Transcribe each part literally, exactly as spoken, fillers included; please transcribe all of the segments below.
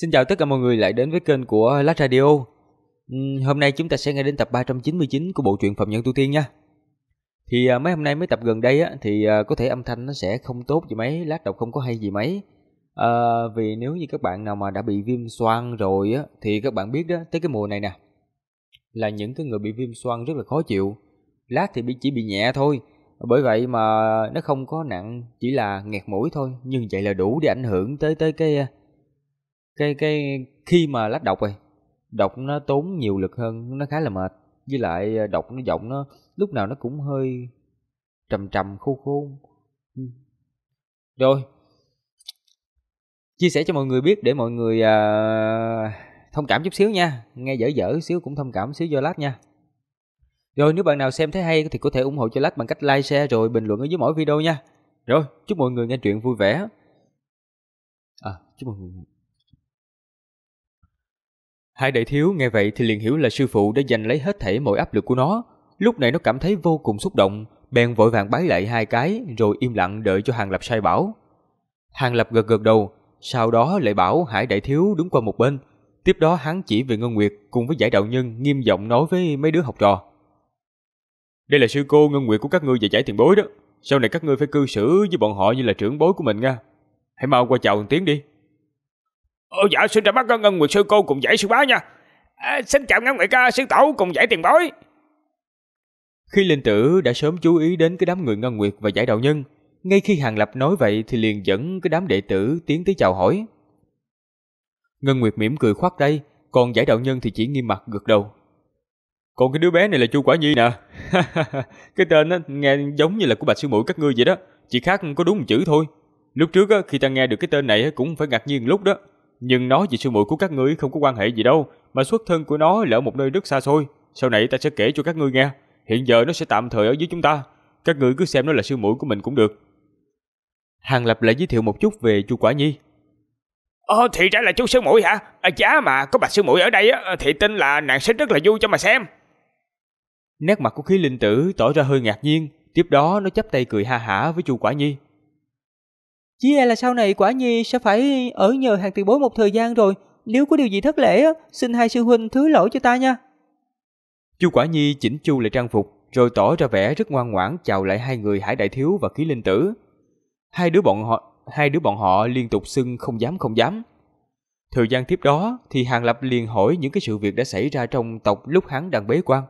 Xin chào tất cả mọi người lại đến với kênh của Lát Radio. uhm, Hôm nay chúng ta sẽ nghe đến tập ba trăm chín mươi chín của bộ truyện Phàm Nhân Tu Tiên nha. Thì à, mấy hôm nay mấy tập gần đây á, thì à, có thể âm thanh nó sẽ không tốt gì mấy, lát đọc không có hay gì mấy. à, Vì nếu như các bạn nào mà đã bị viêm xoang rồi á, thì các bạn biết đó, tới cái mùa này nè là những cái người bị viêm xoang rất là khó chịu. Lát thì chỉ bị nhẹ thôi, bởi vậy mà nó không có nặng, chỉ là nghẹt mũi thôi. Nhưng vậy là đủ để ảnh hưởng tới tới cái cái cái khi mà lát đọc rồi. Đọc nó tốn nhiều lực hơn, nó khá là mệt. Với lại đọc nó giọng nó lúc nào nó cũng hơi trầm trầm khô khô. Ừ. Rồi chia sẻ cho mọi người biết để mọi người à, thông cảm chút xíu nha. Nghe dở dở xíu cũng thông cảm xíu do lát nha. Rồi nếu bạn nào xem thấy hay thì có thể ủng hộ cho lát bằng cách like, share rồi bình luận ở dưới mỗi video nha. Rồi chúc mọi người nghe truyện vui vẻ. À chúc mọi người. Hải Đại Thiếu nghe vậy thì liền hiểu là sư phụ đã giành lấy hết thảy mọi áp lực của nó. Lúc này nó cảm thấy vô cùng xúc động, bèn vội vàng bái lại hai cái rồi im lặng đợi cho Hàn Lập sai bảo. Hàn Lập gật gật đầu, sau đó lại bảo Hải Đại Thiếu đứng qua một bên. Tiếp đó hắn chỉ về Ngân Nguyệt cùng với Giải Đạo Nhân, nghiêm giọng nói với mấy đứa học trò. Đây là sư cô Ngân Nguyệt của các ngươi và Giải tiền bối đó. Sau này các ngươi phải cư xử với bọn họ như là trưởng bối của mình nha. Hãy mau qua chào một tiếng đi. Ồ dạ, xin ra mắt Ngân Nguyệt sư cô cùng Giải sư bá nha. À, xin chào Ngân Nguyệt sư tổ cùng Giải tiền bối. Khí Linh Tử đã sớm chú ý đến cái đám người Ngân Nguyệt và Giải Đạo Nhân. Ngay khi Hàn Lập nói vậy thì liền dẫn cái đám đệ tử tiến tới chào hỏi. Ngân Nguyệt mỉm cười khoát tay, còn Giải Đạo Nhân thì chỉ nghiêm mặt gật đầu. Còn cái đứa bé này là Chu Quả Nhi nè. Cái tên á, nghe giống như là của Bạch Sư Muội các ngươi vậy đó, chỉ khác có đúng một chữ thôi. Lúc trước á, khi ta nghe được cái tên này á, cũng phải ngạc nhiên lúc đó. Nhưng nó và sư muội của các ngươi không có quan hệ gì đâu, mà xuất thân của nó là ở một nơi rất xa xôi. Sau này ta sẽ kể cho các ngươi nghe. Hiện giờ nó sẽ tạm thời ở dưới chúng ta, các ngươi cứ xem nó là sư muội của mình cũng được. Hàn Lập lại giới thiệu một chút về Chu Quả Nhi. Ồ thì ra là chú sư muội hả? À, giá mà có Bạch sư muội ở đây á, thì tin là nàng sẽ rất là vui cho mà xem. Nét mặt của Khí Linh Tử tỏ ra hơi ngạc nhiên, tiếp đó nó chắp tay cười ha hả với Chu Quả Nhi. Chỉ e là sau này Quả Nhi sẽ phải ở nhờ Hàn tiền bối một thời gian rồi, nếu có điều gì thất lễ, xin hai sư huynh thứ lỗi cho ta nha. Chu Quả Nhi chỉnh chu lại trang phục, rồi tỏ ra vẻ rất ngoan ngoãn chào lại hai người Hải Đại Thiếu và Khí Linh Tử. Hai đứa bọn họ, hai đứa bọn họ liên tục xưng không dám không dám. Thời gian tiếp đó thì Hàn Lập liền hỏi những cái sự việc đã xảy ra trong tộc lúc hắn đang bế quan,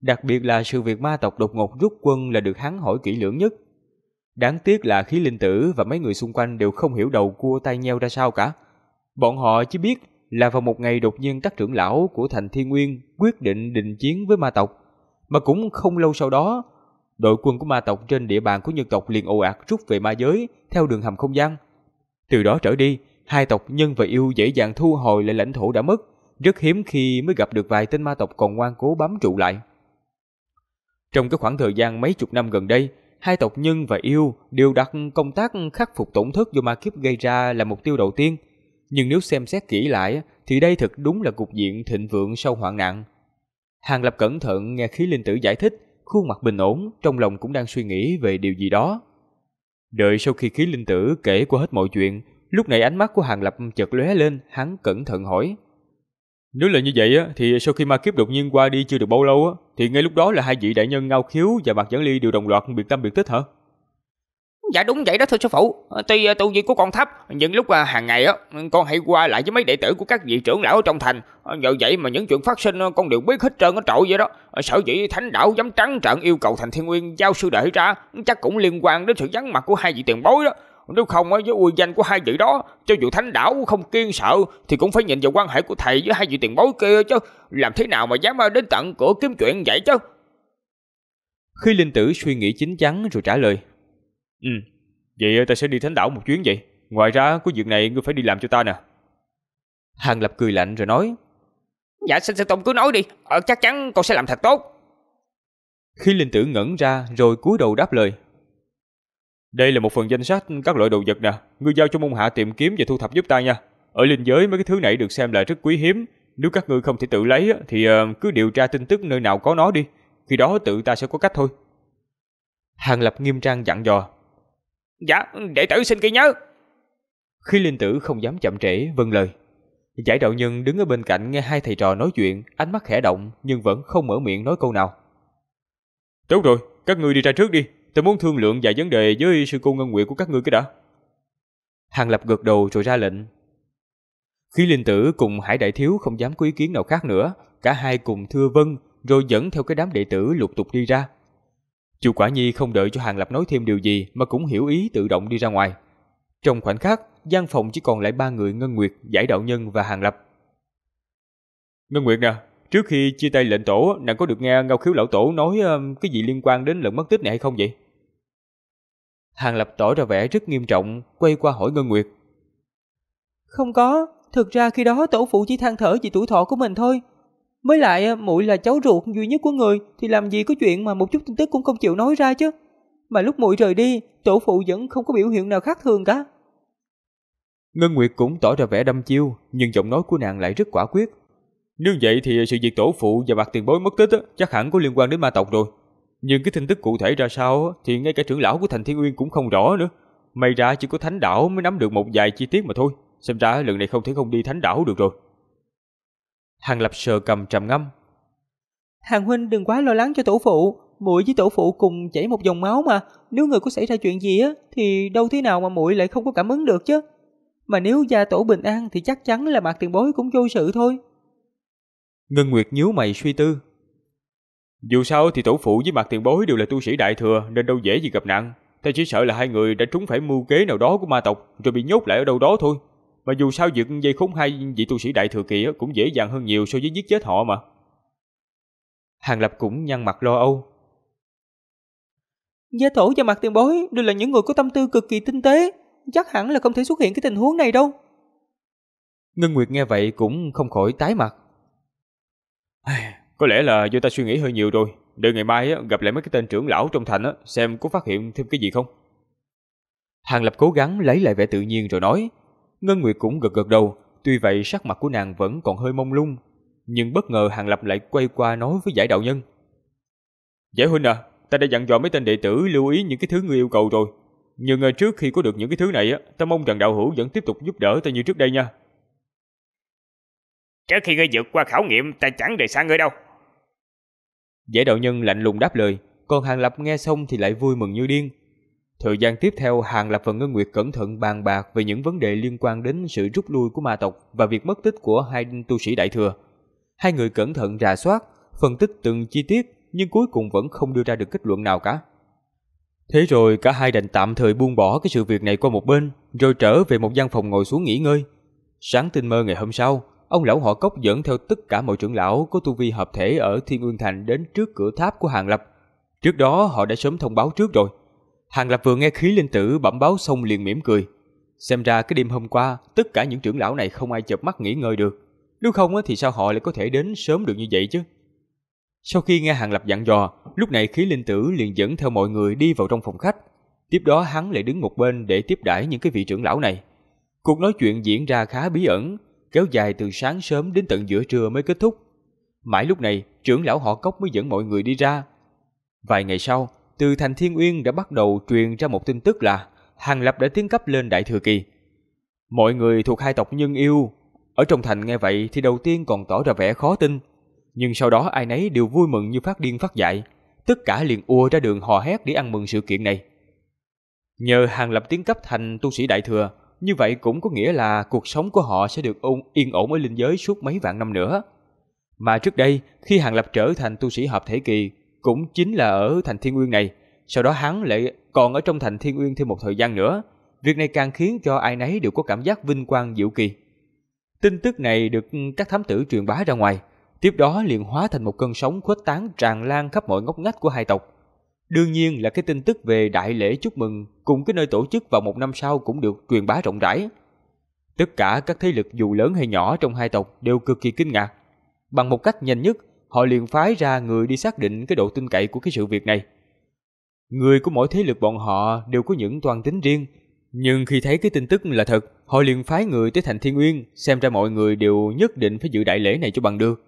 đặc biệt là sự việc ma tộc đột ngột rút quân là được hắn hỏi kỹ lưỡng nhất. Đáng tiếc là Khí Linh Tử và mấy người xung quanh đều không hiểu đầu cua tai nheo ra sao cả. Bọn họ chỉ biết là vào một ngày đột nhiên các trưởng lão của Thành Thiên Nguyên quyết định đình chiến với ma tộc. Mà cũng không lâu sau đó, đội quân của ma tộc trên địa bàn của nhân tộc liền ồ ạt rút về ma giới theo đường hầm không gian. Từ đó trở đi, hai tộc nhân và yêu dễ dàng thu hồi lại lãnh thổ đã mất. Rất hiếm khi mới gặp được vài tên ma tộc còn ngoan cố bám trụ lại. Trong cái khoảng thời gian mấy chục năm gần đây, hai tộc nhân và yêu đều đặt công tác khắc phục tổn thất do ma kiếp gây ra là mục tiêu đầu tiên. Nhưng nếu xem xét kỹ lại thì đây thực đúng là cục diện thịnh vượng sau hoạn nạn. Hàn Lập cẩn thận nghe Khí Linh Tử giải thích, khuôn mặt bình ổn, trong lòng cũng đang suy nghĩ về điều gì đó. Đợi sau khi Khí Linh Tử kể qua hết mọi chuyện, lúc này ánh mắt của Hàn Lập chợt lóe lên, hắn cẩn thận hỏi. Nếu là như vậy thì sau khi ma kiếp đột nhiên qua đi chưa được bao lâu thì ngay lúc đó là hai vị đại nhân Ngao Khiếu và Mạc Dẫn Ly đều đồng loạt biệt tâm biệt tích hả? Dạ đúng vậy đó thưa sư phụ. Tuy tu vi của con thấp, nhưng lúc hàng ngày con hãy qua lại với mấy đệ tử của các vị trưởng lão ở trong thành. Nhờ vậy mà những chuyện phát sinh con đều biết hết trơn ở trội vậy đó. Sở dĩ Thánh Đảo dám trắng trợn yêu cầu Thành Thiên Nguyên giao sư đệ ra chắc cũng liên quan đến sự vắng mặt của hai vị tiền bối đó. Nếu không với uy danh của hai vị đó, cho dù Thánh Đảo không kiên sợ thì cũng phải nhìn vào quan hệ của thầy với hai vị tiền bối kia chứ. Làm thế nào mà dám đến tận cửa kiếm chuyện vậy chứ? Khi Linh Tử suy nghĩ chín chắn rồi trả lời. Ừ, vậy ta sẽ đi Thánh Đảo một chuyến vậy. Ngoài ra có việc này ngươi phải đi làm cho ta nè. Hàn Lập cười lạnh rồi nói. Dạ xin sư tôn cứ nói đi, ờ, chắc chắn con sẽ làm thật tốt. Khi Linh Tử ngẩn ra rồi cúi đầu đáp lời. Đây là một phần danh sách các loại đồ vật nè, ngươi giao cho môn hạ tìm kiếm và thu thập giúp ta nha. Ở linh giới mấy cái thứ này được xem là rất quý hiếm, nếu các ngươi không thể tự lấy thì cứ điều tra tin tức nơi nào có nó đi, khi đó tự ta sẽ có cách thôi. Hàn Lập nghiêm trang dặn dò. Dạ, đệ tử xin ghi nhớ. Khi Linh Tử không dám chậm trễ vâng lời. Giải đạo nhân đứng ở bên cạnh nghe hai thầy trò nói chuyện, ánh mắt khẽ động nhưng vẫn không mở miệng nói câu nào. Tốt rồi, các ngươi đi ra trước đi, tôi muốn thương lượng vài vấn đề với sư cô Ngân Nguyệt của các ngươi cái đã. Hàn Lập gật đầu rồi ra lệnh. Khí Linh Tử cùng Hải Đại Thiếu không dám có ý kiến nào khác nữa, cả hai cùng thưa vâng rồi dẫn theo cái đám đệ tử lục tục đi ra. Chu Quả Nhi không đợi cho Hàn Lập nói thêm điều gì mà cũng hiểu ý tự động đi ra ngoài. Trong khoảnh khắc, gian phòng chỉ còn lại ba người Ngân Nguyệt, Giải Đạo Nhân và Hàn Lập. Ngân Nguyệt nè, trước khi chia tay lệnh tổ, nàng có được nghe Ngao Khiếu lão tổ nói um, cái gì liên quan đến lần mất tích này hay không vậy? Hàn Lập tỏ ra vẻ rất nghiêm trọng, quay qua hỏi Ngân Nguyệt. Không có, thực ra khi đó tổ phụ chỉ than thở vì tuổi thọ của mình thôi. Mới lại muội là cháu ruột duy nhất của người thì làm gì có chuyện mà một chút tin tức cũng không chịu nói ra chứ. Mà lúc muội rời đi, tổ phụ vẫn không có biểu hiện nào khác thường cả. Ngân Nguyệt cũng tỏ ra vẻ đăm chiêu, nhưng giọng nói của nàng lại rất quả quyết. Nếu vậy thì sự việc tổ phụ và Mạc Tiền Bối mất tích á, chắc hẳn có liên quan đến ma tộc rồi. Nhưng cái tin tức cụ thể ra sao á, thì ngay cả trưởng lão của Thành Thiên Nguyên cũng không rõ nữa. May ra chỉ có Thánh Đảo mới nắm được một vài chi tiết mà thôi. Xem ra lần này không thể không đi Thánh Đảo được rồi. Hàn Lập sờ cầm trầm ngâm. Hàn huynh đừng quá lo lắng cho tổ phụ, muội với tổ phụ cùng chảy một dòng máu mà. Nếu người có xảy ra chuyện gì á, thì đâu thế nào mà muội lại không có cảm ứng được chứ. Mà nếu gia tổ bình an thì chắc chắn là Mạc Tiền Bối cũng vô sự thôi. Ngân Nguyệt nhíu mày suy tư. Dù sao thì tổ phụ với Mạc Tiền Bối đều là tu sĩ đại thừa nên đâu dễ gì gặp nạn. Ta chỉ sợ là hai người đã trúng phải mưu kế nào đó của ma tộc rồi bị nhốt lại ở đâu đó thôi. Mà dù sao việc dây khốn hai vị tu sĩ đại thừa kia cũng dễ dàng hơn nhiều so với giết chết họ mà. Hàn Lập cũng nhăn mặt lo âu. Gia tổ và Mạc Tiền Bối đều là những người có tâm tư cực kỳ tinh tế, chắc hẳn là không thể xuất hiện cái tình huống này đâu. Ngân Nguyệt nghe vậy cũng không khỏi tái mặt. Có lẽ là do ta suy nghĩ hơi nhiều rồi. Đợi ngày mai gặp lại mấy cái tên trưởng lão trong thành xem có phát hiện thêm cái gì không. Hàn Lập cố gắng lấy lại vẻ tự nhiên rồi nói. Ngân Nguyệt cũng gật gật đầu, tuy vậy sắc mặt của nàng vẫn còn hơi mông lung. Nhưng bất ngờ Hàn Lập lại quay qua nói với Giải Đạo Nhân. Giải huynh à, ta đã dặn dò mấy tên đệ tử lưu ý những cái thứ ngươi yêu cầu rồi. Nhưng trước khi có được những cái thứ này, ta mong rằng đạo hữu vẫn tiếp tục giúp đỡ ta như trước đây nha. Trước khi ngươi vượt qua khảo nghiệm, ta chẳng rời xa ngươi đâu. Giải Đạo Nhân lạnh lùng đáp lời, còn Hàn Lập nghe xong thì lại vui mừng như điên. Thời gian tiếp theo, Hàn Lập và Ngân Nguyệt cẩn thận bàn bạc về những vấn đề liên quan đến sự rút lui của ma tộc và việc mất tích của hai tu sĩ đại thừa. Hai người cẩn thận rà soát, phân tích từng chi tiết nhưng cuối cùng vẫn không đưa ra được kết luận nào cả. Thế rồi cả hai đành tạm thời buông bỏ cái sự việc này qua một bên, rồi trở về một gian phòng ngồi xuống nghỉ ngơi. Sáng tinh mơ ngày hôm sau, ông lão họ Cốc dẫn theo tất cả mọi trưởng lão có tu vi hợp thể ở Thiên Nguyên Thành đến trước cửa tháp của Hàn Lập. Trước đó họ đã sớm thông báo trước rồi. Hàn Lập vừa nghe Khí Linh Tử bẩm báo xong liền mỉm cười. Xem ra cái đêm hôm qua, tất cả những trưởng lão này không ai chợp mắt nghỉ ngơi được. Nếu không thì sao họ lại có thể đến sớm được như vậy chứ? Sau khi nghe Hàn Lập dặn dò, lúc này Khí Linh Tử liền dẫn theo mọi người đi vào trong phòng khách. Tiếp đó hắn lại đứng một bên để tiếp đãi những cái vị trưởng lão này. Cuộc nói chuyện diễn ra khá bí ẩn, kéo dài từ sáng sớm đến tận giữa trưa mới kết thúc. Mãi lúc này, trưởng lão họ Cốc mới dẫn mọi người đi ra. Vài ngày sau, từ Thành Thiên Uyên đã bắt đầu truyền ra một tin tức là Hàn Lập đã tiến cấp lên đại thừa kỳ. Mọi người thuộc hai tộc Nhân Yêu ở trong thành nghe vậy thì đầu tiên còn tỏ ra vẻ khó tin. Nhưng sau đó ai nấy đều vui mừng như phát điên phát dại. Tất cả liền ùa ra đường hò hét để ăn mừng sự kiện này. Nhờ Hàn Lập tiến cấp thành tu sĩ đại thừa, như vậy cũng có nghĩa là cuộc sống của họ sẽ được ôn yên ổn ở linh giới suốt mấy vạn năm nữa. Mà trước đây, khi Hàn Lập trở thành tu sĩ hợp thể kỳ, cũng chính là ở Thành Thiên Nguyên này, sau đó hắn lại còn ở trong Thành Thiên Nguyên thêm một thời gian nữa. Việc này càng khiến cho ai nấy đều có cảm giác vinh quang diệu kỳ. Tin tức này được các thám tử truyền bá ra ngoài, tiếp đó liền hóa thành một cơn sóng khuếch tán tràn lan khắp mọi ngóc ngách của hai tộc. Đương nhiên là cái tin tức về đại lễ chúc mừng cùng cái nơi tổ chức vào một năm sau cũng được truyền bá rộng rãi. Tất cả các thế lực dù lớn hay nhỏ trong hai tộc đều cực kỳ kinh ngạc. Bằng một cách nhanh nhất, họ liền phái ra người đi xác định cái độ tin cậy của cái sự việc này. Người của mỗi thế lực bọn họ đều có những toan tính riêng, nhưng khi thấy cái tin tức là thật, họ liền phái người tới Thành Thiên Nguyên, xem ra mọi người đều nhất định phải dự đại lễ này cho bằng được.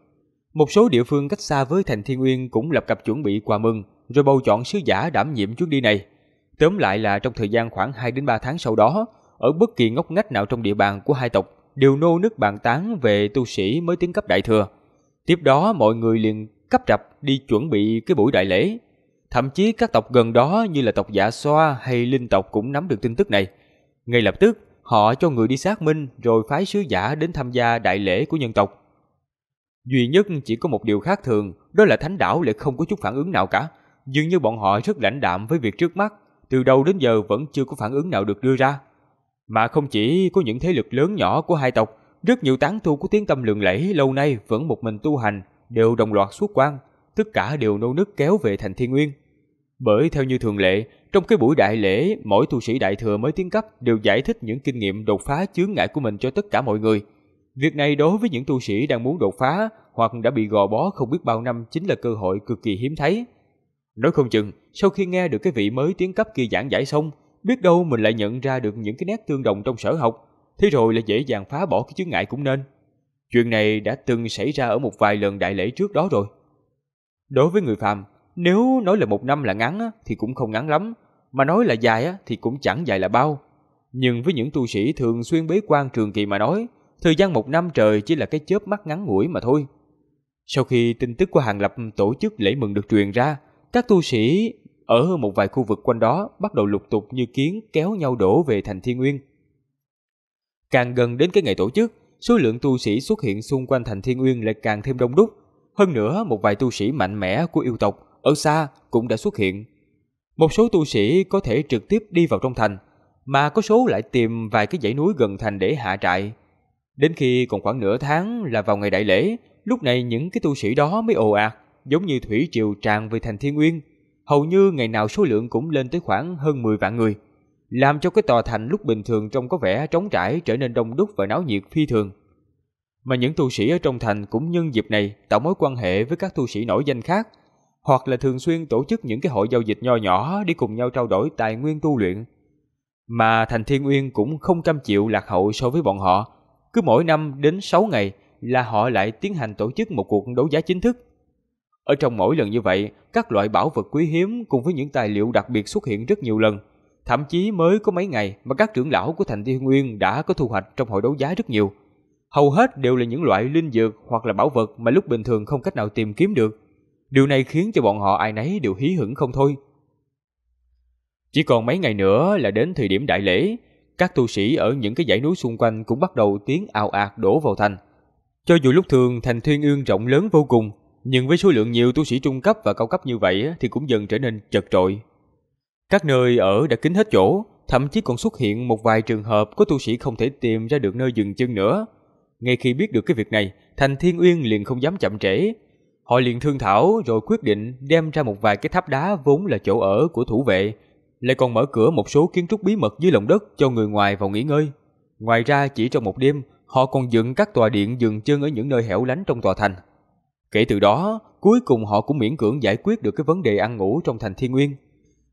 Một số địa phương cách xa với Thành Thiên Nguyên cũng lập cập chuẩn bị quà mừng, rồi bầu chọn sứ giả đảm nhiệm chuyến đi này. Tóm lại là trong thời gian khoảng hai đến ba tháng sau đó, ở bất kỳ ngóc ngách nào trong địa bàn của hai tộc, đều nô nức bàn tán về tu sĩ mới tiến cấp đại thừa. Tiếp đó mọi người liền cấp rập đi chuẩn bị cái buổi đại lễ. Thậm chí các tộc gần đó như là tộc Dạ Xoa hay Linh tộc cũng nắm được tin tức này. Ngay lập tức họ cho người đi xác minh rồi phái sứ giả đến tham gia đại lễ của nhân tộc. Duy nhất chỉ có một điều khác thường, đó là Thánh Đảo lại không có chút phản ứng nào cả. Dường như bọn họ rất lãnh đạm với việc trước mắt, từ đầu đến giờ vẫn chưa có phản ứng nào được đưa ra. Mà không chỉ có những thế lực lớn nhỏ của hai tộc, rất nhiều tán tu của tiếng tâm lừng lẫy lâu nay vẫn một mình tu hành, đều đồng loạt xuất quan, tất cả đều nô nức kéo về thành Thiên Nguyên. Bởi theo như thường lệ, trong cái buổi đại lễ, mỗi tu sĩ đại thừa mới tiến cấp đều giải thích những kinh nghiệm đột phá chướng ngại của mình cho tất cả mọi người. Việc này đối với những tu sĩ đang muốn đột phá hoặc đã bị gò bó không biết bao năm chính là cơ hội cực kỳ hiếm thấy. Nói không chừng, sau khi nghe được cái vị mới tiến cấp kia giảng giải xong, biết đâu mình lại nhận ra được những cái nét tương đồng trong sở học, thế rồi lại dễ dàng phá bỏ cái chướng ngại cũng nên. Chuyện này đã từng xảy ra ở một vài lần đại lễ trước đó rồi. Đối với người phàm, nếu nói là một năm là ngắn thì cũng không ngắn lắm, mà nói là dài thì cũng chẳng dài là bao. Nhưng với những tu sĩ thường xuyên bế quan trường kỳ mà nói, thời gian một năm trời chỉ là cái chớp mắt ngắn ngủi mà thôi. Sau khi tin tức của Hàn Lập tổ chức lễ mừng được truyền ra, các tu sĩ ở một vài khu vực quanh đó bắt đầu lục tục như kiến kéo nhau đổ về thành Thiên Nguyên. Càng gần đến cái ngày tổ chức, số lượng tu sĩ xuất hiện xung quanh thành Thiên Nguyên lại càng thêm đông đúc. Hơn nữa, một vài tu sĩ mạnh mẽ của yêu tộc ở xa cũng đã xuất hiện. Một số tu sĩ có thể trực tiếp đi vào trong thành, mà có số lại tìm vài cái dãy núi gần thành để hạ trại. Đến khi còn khoảng nửa tháng là vào ngày đại lễ, lúc này những cái tu sĩ đó mới ồ ạt, giống như thủy triều tràn về thành Thiên Nguyên. Hầu như ngày nào số lượng cũng lên tới khoảng hơn mười vạn người, làm cho cái tòa thành lúc bình thường trông có vẻ trống trải trở nên đông đúc và náo nhiệt phi thường. Mà những tu sĩ ở trong thành cũng nhân dịp này tạo mối quan hệ với các tu sĩ nổi danh khác, hoặc là thường xuyên tổ chức những cái hội giao dịch nho nhỏ để cùng nhau trao đổi tài nguyên tu luyện. Mà thành Thiên Nguyên cũng không cam chịu lạc hậu so với bọn họ, cứ mỗi năm đến sáu ngày là họ lại tiến hành tổ chức một cuộc đấu giá chính thức. Ở trong mỗi lần như vậy, các loại bảo vật quý hiếm cùng với những tài liệu đặc biệt xuất hiện rất nhiều lần. Thậm chí mới có mấy ngày mà các trưởng lão của thành Thiên Nguyên đã có thu hoạch trong hội đấu giá rất nhiều. Hầu hết đều là những loại linh dược hoặc là bảo vật mà lúc bình thường không cách nào tìm kiếm được. Điều này khiến cho bọn họ ai nấy đều hí hửng không thôi. Chỉ còn mấy ngày nữa là đến thời điểm đại lễ, các tu sĩ ở những cái dãy núi xung quanh cũng bắt đầu tiến ào ạt đổ vào thành. Cho dù lúc thường thành Thiên Nguyên rộng lớn vô cùng, nhưng với số lượng nhiều tu sĩ trung cấp và cao cấp như vậy thì cũng dần trở nên chật chội. Các nơi ở đã kín hết chỗ, thậm chí còn xuất hiện một vài trường hợp có tu sĩ không thể tìm ra được nơi dừng chân nữa. Ngay khi biết được cái việc này, thành Thiên Nguyên liền không dám chậm trễ. Họ liền thương thảo rồi quyết định đem ra một vài cái tháp đá vốn là chỗ ở của thủ vệ, lại còn mở cửa một số kiến trúc bí mật dưới lòng đất cho người ngoài vào nghỉ ngơi. Ngoài ra, chỉ trong một đêm, họ còn dựng các tòa điện dừng chân ở những nơi hẻo lánh trong tòa thành. Kể từ đó, cuối cùng họ cũng miễn cưỡng giải quyết được cái vấn đề ăn ngủ trong thành Thiên Nguyên.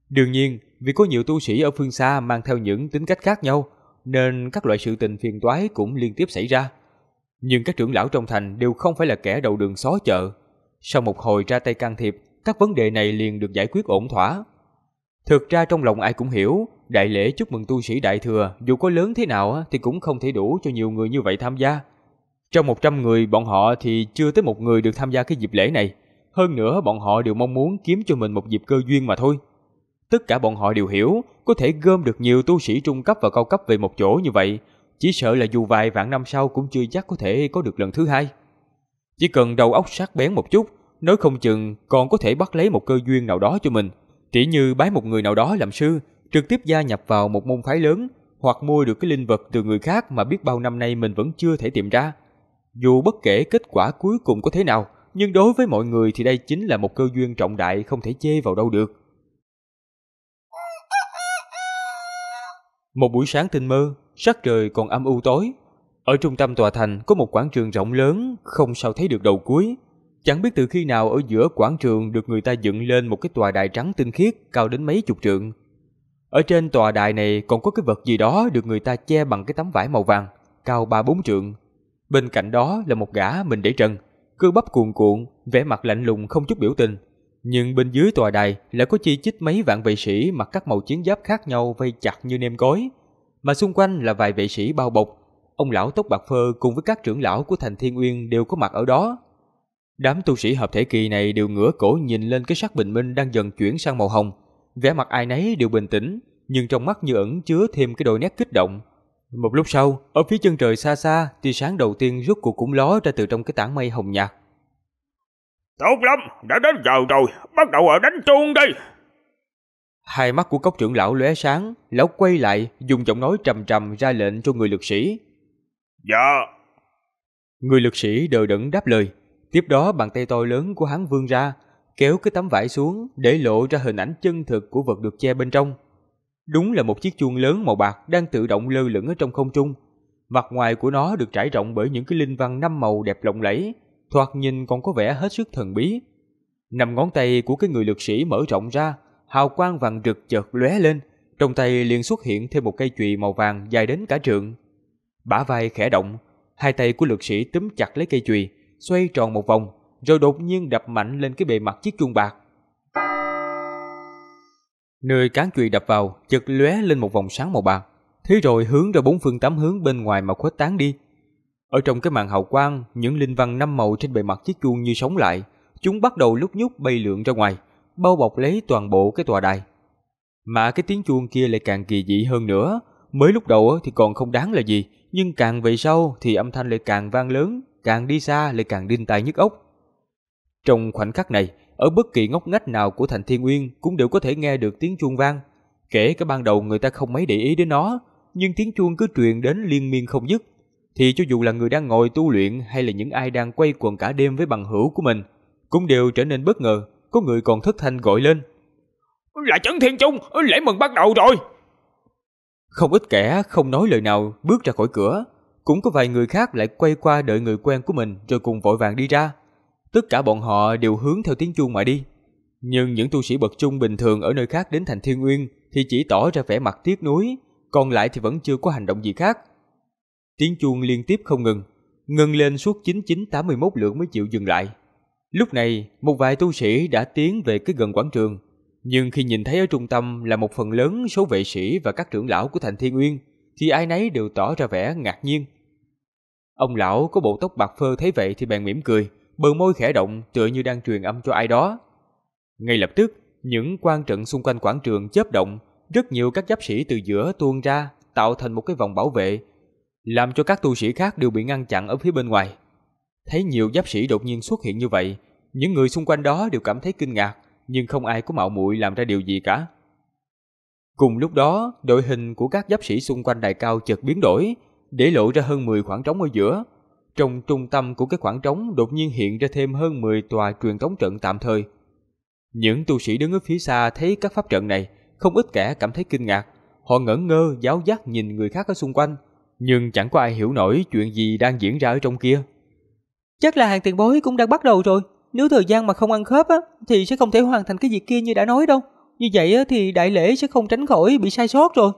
Đương nhiên, vì có nhiều tu sĩ ở phương xa mang theo những tính cách khác nhau, nên các loại sự tình phiền toái cũng liên tiếp xảy ra. Nhưng các trưởng lão trong thành đều không phải là kẻ đầu đường xó chợ. Sau một hồi ra tay can thiệp, các vấn đề này liền được giải quyết ổn thỏa. Thực ra trong lòng ai cũng hiểu, đại lễ chúc mừng tu sĩ đại thừa dù có lớn thế nào thì cũng không thể đủ cho nhiều người như vậy tham gia. Trong một trăm người bọn họ thì chưa tới một người được tham gia cái dịp lễ này. Hơn nữa bọn họ đều mong muốn kiếm cho mình một dịp cơ duyên mà thôi. Tất cả bọn họ đều hiểu, có thể gom được nhiều tu sĩ trung cấp và cao cấp về một chỗ như vậy, chỉ sợ là dù vài vạn năm sau cũng chưa chắc có thể có được lần thứ hai. Chỉ cần đầu óc sắc bén một chút, nói không chừng còn có thể bắt lấy một cơ duyên nào đó cho mình. Tỉ như bái một người nào đó làm sư, trực tiếp gia nhập vào một môn phái lớn, hoặc mua được cái linh vật từ người khác mà biết bao năm nay mình vẫn chưa thể tìm ra. Dù bất kể kết quả cuối cùng có thế nào, nhưng đối với mọi người thì đây chính là một cơ duyên trọng đại không thể chê vào đâu được. Một buổi sáng tinh mơ, sắc trời còn âm u tối. Ở trung tâm tòa thành có một quảng trường rộng lớn, không sao thấy được đầu cuối. Chẳng biết từ khi nào ở giữa quảng trường được người ta dựng lên một cái tòa đài trắng tinh khiết cao đến mấy chục trượng. Ở trên tòa đài này còn có cái vật gì đó được người ta che bằng cái tấm vải màu vàng, cao ba bốn trượng. Bên cạnh đó là một gã mình để trần, cơ bắp cuồn cuộn, vẻ mặt lạnh lùng không chút biểu tình. Nhưng bên dưới tòa đài lại có chi chít mấy vạn vệ sĩ mặc các màu chiến giáp khác nhau vây chặt như nêm cối, mà xung quanh là vài vệ sĩ bao bọc. ông lão tóc bạc phơ cùng với các trưởng lão của Thành Thiên Nguyên đều có mặt ở đó. Đám tu sĩ hợp thể kỳ này đều ngửa cổ nhìn lên cái sắc bình minh đang dần chuyển sang màu hồng, vẻ mặt ai nấy đều bình tĩnh, nhưng trong mắt như ẩn chứa thêm cái đôi nét kích động. Một lúc sau, ở phía chân trời xa xa, tia sáng đầu tiên rốt cuộc cũng ló ra từ trong cái tảng mây hồng nhạt. Tốt lắm, đã đến giờ rồi, bắt đầu ở đánh chuông đi. Hai mắt của Cốc trưởng lão lóe sáng, lão quay lại, dùng giọng nói trầm trầm ra lệnh cho người lực sĩ. Dạ. Người lực sĩ đờ đẫn đáp lời. Tiếp đó bàn tay to lớn của hắn vươn ra, kéo cái tấm vải xuống để lộ ra hình ảnh chân thực của vật được che bên trong. Đúng là một chiếc chuông lớn màu bạc đang tự động lơ lửng ở trong không trung. Mặt ngoài của nó được trải rộng bởi những cái linh văn năm màu đẹp lộng lẫy, thoạt nhìn còn có vẻ hết sức thần bí. Năm ngón tay của cái người lực sĩ mở rộng ra, hào quang vàng rực chợt lóe lên, trong tay liền xuất hiện thêm một cây chùy màu vàng dài đến cả trượng. Bả vai khẽ động, hai tay của lực sĩ túm chặt lấy cây chùy, xoay tròn một vòng, rồi đột nhiên đập mạnh lên cái bề mặt chiếc chuông bạc. Nơi cán chùy đập vào, chợt lóe lên một vòng sáng màu bạc, thế rồi hướng ra bốn phương tám hướng bên ngoài mà khuếch tán đi. Ở trong cái màn hào quang, những linh văn năm màu trên bề mặt chiếc chuông như sống lại, chúng bắt đầu lúc nhúc bay lượn ra ngoài, bao bọc lấy toàn bộ cái tòa đài. Mà cái tiếng chuông kia lại càng kỳ dị hơn nữa, mới lúc đầu thì còn không đáng là gì, nhưng càng về sau thì âm thanh lại càng vang lớn, càng đi xa lại càng đinh tai nhức óc. Trong khoảnh khắc này, ở bất kỳ ngóc ngách nào của Thành Thiên Nguyên cũng đều có thể nghe được tiếng chuông vang, kể cả ban đầu người ta không mấy để ý đến nó, nhưng tiếng chuông cứ truyền đến liên miên không dứt, thì cho dù là người đang ngồi tu luyện hay là những ai đang quay quần cả đêm với bằng hữu của mình, cũng đều trở nên bất ngờ, có người còn thất thanh gọi lên. Là Chấn Thiên Chung, lễ mừng bắt đầu rồi. Không ít kẻ không nói lời nào bước ra khỏi cửa, cũng có vài người khác lại quay qua đợi người quen của mình rồi cùng vội vàng đi ra. Tất cả bọn họ đều hướng theo tiếng chuông mà đi. Nhưng những tu sĩ bậc trung bình thường ở nơi khác đến Thành Thiên Nguyên thì chỉ tỏ ra vẻ mặt tiếc nuối, còn lại thì vẫn chưa có hành động gì khác. Tiếng chuông liên tiếp không ngừng, ngừng lên suốt chín nghìn chín trăm tám mươi mốt lượt mới chịu dừng lại. Lúc này, một vài tu sĩ đã tiến về cái gần quảng trường, nhưng khi nhìn thấy ở trung tâm là một phần lớn số vệ sĩ và các trưởng lão của Thành Thiên Nguyên, thì ai nấy đều tỏ ra vẻ ngạc nhiên. Ông lão có bộ tóc bạc phơ thấy vậy thì bèn mỉm cười, bờ môi khẽ động tựa như đang truyền âm cho ai đó. Ngay lập tức, những quang trận xung quanh quảng trường chớp động, rất nhiều các giáp sĩ từ giữa tuôn ra, tạo thành một cái vòng bảo vệ, làm cho các tu sĩ khác đều bị ngăn chặn ở phía bên ngoài. Thấy nhiều giáp sĩ đột nhiên xuất hiện như vậy, những người xung quanh đó đều cảm thấy kinh ngạc, nhưng không ai có mạo muội làm ra điều gì cả. Cùng lúc đó, đội hình của các giáp sĩ xung quanh đài cao chợt biến đổi, để lộ ra hơn mười khoảng trống ở giữa. Trong trung tâm của cái khoảng trống đột nhiên hiện ra thêm hơn mười tòa truyền tống trận tạm thời. Những tu sĩ đứng ở phía xa thấy các pháp trận này, không ít kẻ cảm thấy kinh ngạc, họ ngẩn ngơ giáo giác nhìn người khác ở xung quanh, nhưng chẳng có ai hiểu nổi chuyện gì đang diễn ra ở trong kia. Chắc là Hàn tiền bối cũng đang bắt đầu rồi, nếu thời gian mà không ăn khớp á, thì sẽ không thể hoàn thành cái việc kia như đã nói đâu, như vậy á, thì đại lễ sẽ không tránh khỏi bị sai sót rồi.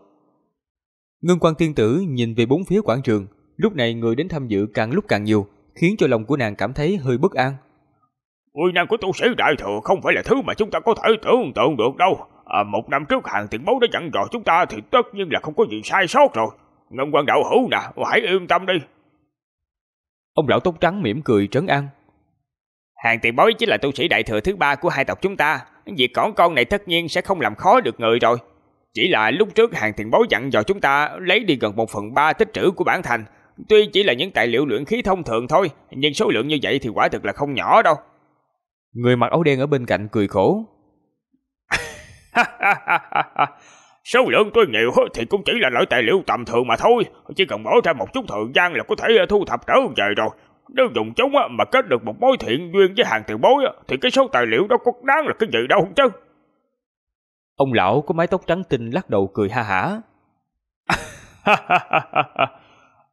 Ngân Quan tiên tử nhìn về bốn phía quảng trường, lúc này người đến tham dự càng lúc càng nhiều, khiến cho lòng của nàng cảm thấy hơi bất an. Uy năng của tu sĩ đại thừa không phải là thứ mà chúng ta có thể tưởng tượng được đâu. À, một năm trước Hàn tiền bối đã dặn dò chúng ta thì tất nhiên là không có gì sai sót rồi. Ngân Quan đạo hữu nè, hãy yên tâm đi. Ông lão tóc trắng mỉm cười trấn an. Hàn tiền bối chính là tu sĩ đại thừa thứ ba của hai tộc chúng ta, việc cõng con này tất nhiên sẽ không làm khó được người rồi. Chỉ là lúc trước Hàn tiền bối dặn dò chúng ta lấy đi gần một phần ba tích trữ của bản thành, tuy chỉ là những tài liệu luyện khí thông thường thôi, nhưng số lượng như vậy thì quả thực là không nhỏ đâu. Người mặc áo đen ở bên cạnh cười khổ. Số lượng tôi nhiều thì cũng chỉ là loại tài liệu tầm thường mà thôi, chỉ cần bỏ ra một chút thời gian là có thể thu thập trở về rồi. Nếu dùng chúng mà kết được một mối thiện duyên với Hàn tiền bối thì cái số tài liệu đó có đáng là cái gì đâu chứ. Ông lão có mái tóc trắng tinh lắc đầu cười ha hả.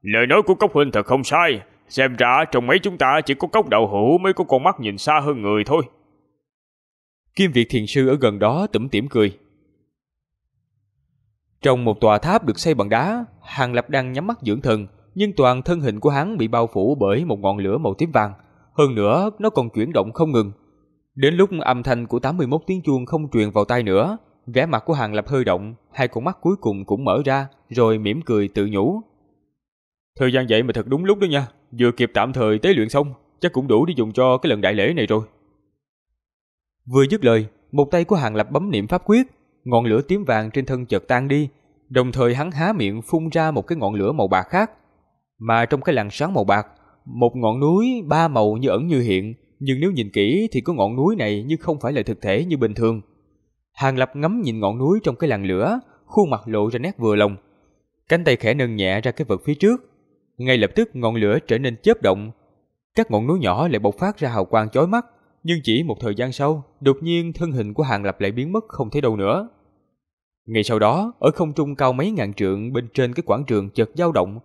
Lời nói của Cốc huynh thật không sai, xem ra trong mấy chúng ta chỉ có Cốc đạo hữu mới có con mắt nhìn xa hơn người thôi. Kim Việt thiền sư ở gần đó tủm tỉm cười. Trong một tòa tháp được xây bằng đá, Hàn Lập đang nhắm mắt dưỡng thần, nhưng toàn thân hình của hắn bị bao phủ bởi một ngọn lửa màu tím vàng, hơn nữa nó còn chuyển động không ngừng. Đến lúc âm thanh của tám mươi mốt tiếng chuông không truyền vào tai nữa, vẻ mặt của Hàn Lập hơi động, hai con mắt cuối cùng cũng mở ra, rồi mỉm cười tự nhủ. Thời gian vậy mà thật đúng lúc đó nha, vừa kịp tạm thời tế luyện xong, chắc cũng đủ để dùng cho cái lần đại lễ này rồi. Vừa dứt lời, một tay của Hàn Lập bấm niệm pháp quyết, ngọn lửa tím vàng trên thân chợt tan đi, đồng thời hắn há miệng phun ra một cái ngọn lửa màu bạc khác. Mà trong cái làn sáng màu bạc, một ngọn núi ba màu như ẩn như hiện, nhưng nếu nhìn kỹ thì có ngọn núi này nhưng không phải là thực thể như bình thường. Hàn Lập ngắm nhìn ngọn núi trong cái làn lửa, khuôn mặt lộ ra nét vừa lòng. Cánh tay khẽ nâng nhẹ ra cái vật phía trước, ngay lập tức ngọn lửa trở nên chớp động, các ngọn núi nhỏ lại bộc phát ra hào quang chói mắt, nhưng chỉ một thời gian sau, đột nhiên thân hình của Hàn Lập lại biến mất không thấy đâu nữa. Ngay sau đó, ở không trung cao mấy ngàn trượng bên trên cái quảng trường chợt dao động,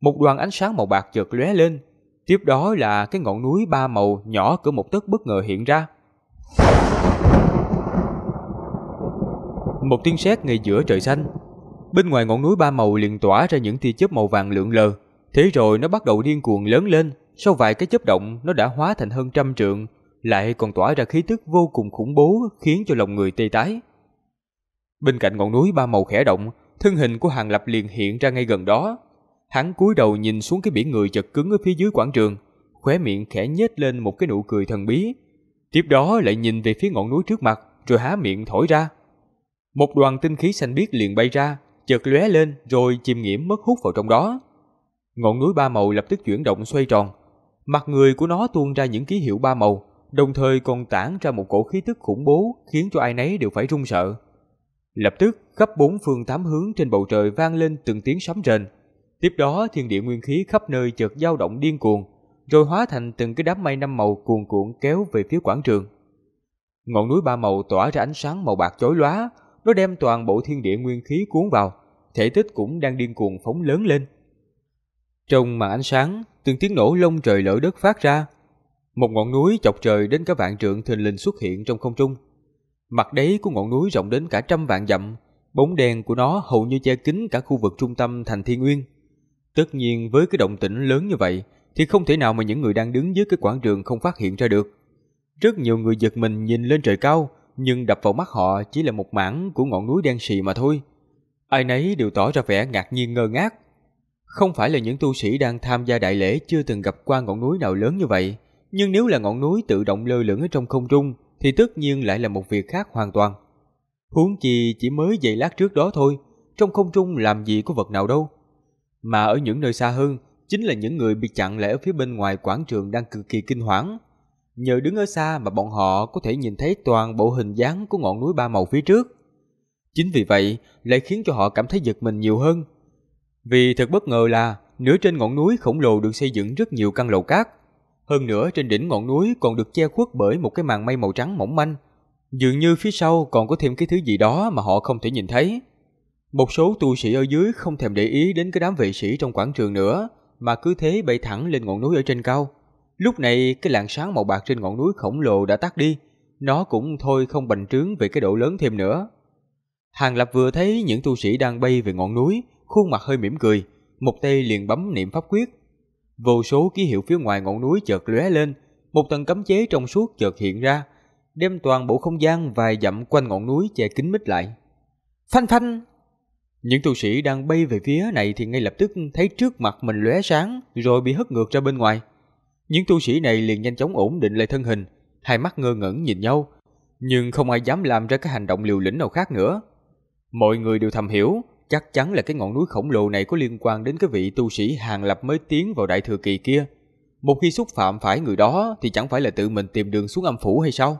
một đoàn ánh sáng màu bạc chợt lóe lên, tiếp đó là cái ngọn núi ba màu nhỏ cỡ một tấc bất ngờ hiện ra. Một tiếng sét ngay giữa trời xanh, bên ngoài ngọn núi ba màu liền tỏa ra những tia chớp màu vàng lượn lờ. Thế rồi nó bắt đầu điên cuồng lớn lên, sau vài cái chớp động nó đã hóa thành hơn trăm trượng, lại còn tỏa ra khí tức vô cùng khủng bố khiến cho lòng người tê tái. Bên cạnh ngọn núi ba màu khẽ động, thân hình của Hàn Lập liền hiện ra ngay gần đó. Hắn cúi đầu nhìn xuống cái biển người chật cứng ở phía dưới quảng trường, khóe miệng khẽ nhếch lên một cái nụ cười thần bí. Tiếp đó lại nhìn về phía ngọn núi trước mặt, rồi há miệng thổi ra. Một đoàn tinh khí xanh biếc liền bay ra, chợt lóe lên rồi chìm nghiễm mất hút vào trong đó. Ngọn núi ba màu lập tức chuyển động xoay tròn, mặt người của nó tuôn ra những ký hiệu ba màu, đồng thời còn tản ra một cổ khí tức khủng bố khiến cho ai nấy đều phải run sợ. Lập tức khắp bốn phương tám hướng trên bầu trời vang lên từng tiếng sấm rền, tiếp đó thiên địa nguyên khí khắp nơi chợt dao động điên cuồng, rồi hóa thành từng cái đám mây năm màu cuồn cuộn kéo về phía quảng trường. Ngọn núi ba màu tỏa ra ánh sáng màu bạc chói lóa, nó đem toàn bộ thiên địa nguyên khí cuốn vào, thể tích cũng đang điên cuồng phóng lớn lên. Trong màn ánh sáng, từng tiếng nổ lông trời lở đất phát ra. Một ngọn núi chọc trời đến cả vạn trượng thình lình xuất hiện trong không trung. Mặt đáy của ngọn núi rộng đến cả trăm vạn dặm, bóng đen của nó hầu như che kín cả khu vực trung tâm thành Thiên Nguyên. Tất nhiên với cái động tĩnh lớn như vậy thì không thể nào mà những người đang đứng dưới cái quảng trường không phát hiện ra được. Rất nhiều người giật mình nhìn lên trời cao, nhưng đập vào mắt họ chỉ là một mảng của ngọn núi đen sì mà thôi. Ai nấy đều tỏ ra vẻ ngạc nhiên ngơ ngác. Không phải là những tu sĩ đang tham gia đại lễ chưa từng gặp qua ngọn núi nào lớn như vậy, nhưng nếu là ngọn núi tự động lơ lửng ở trong không trung thì tất nhiên lại là một việc khác hoàn toàn. Huống chi chỉ mới giây lát trước đó thôi, trong không trung làm gì có vật nào đâu. Mà ở những nơi xa hơn, chính là những người bị chặn lại ở phía bên ngoài quảng trường đang cực kỳ kinh hoảng. Nhờ đứng ở xa mà bọn họ có thể nhìn thấy toàn bộ hình dáng của ngọn núi ba màu phía trước. Chính vì vậy lại khiến cho họ cảm thấy giật mình nhiều hơn. Vì thật bất ngờ là nửa trên ngọn núi khổng lồ được xây dựng rất nhiều căn lầu cát. Hơn nữa trên đỉnh ngọn núi còn được che khuất bởi một cái màn mây màu trắng mỏng manh. Dường như phía sau còn có thêm cái thứ gì đó mà họ không thể nhìn thấy. Một số tu sĩ ở dưới không thèm để ý đến cái đám vệ sĩ trong quảng trường nữa, mà cứ thế bay thẳng lên ngọn núi ở trên cao. Lúc này cái làn sáng màu bạc trên ngọn núi khổng lồ đã tắt đi, nó cũng thôi không bành trướng về cái độ lớn thêm nữa. Hàn Lập vừa thấy những tu sĩ đang bay về ngọn núi, khuôn mặt hơi mỉm cười, một tay liền bấm niệm pháp quyết. Vô số ký hiệu phía ngoài ngọn núi chợt lóe lên, một tầng cấm chế trong suốt chợt hiện ra, đem toàn bộ không gian vài dặm quanh ngọn núi che kín mít lại. Phanh phanh! Những tu sĩ đang bay về phía này thì ngay lập tức thấy trước mặt mình lóe sáng rồi bị hất ngược ra bên ngoài. Những tu sĩ này liền nhanh chóng ổn định lại thân hình, hai mắt ngơ ngẩn nhìn nhau, nhưng không ai dám làm ra cái hành động liều lĩnh nào khác nữa. Mọi người đều thầm hiểu, chắc chắn là cái ngọn núi khổng lồ này có liên quan đến cái vị tu sĩ Hàn Lập mới tiến vào đại thừa kỳ kia. Một khi xúc phạm phải người đó thì chẳng phải là tự mình tìm đường xuống âm phủ hay sao?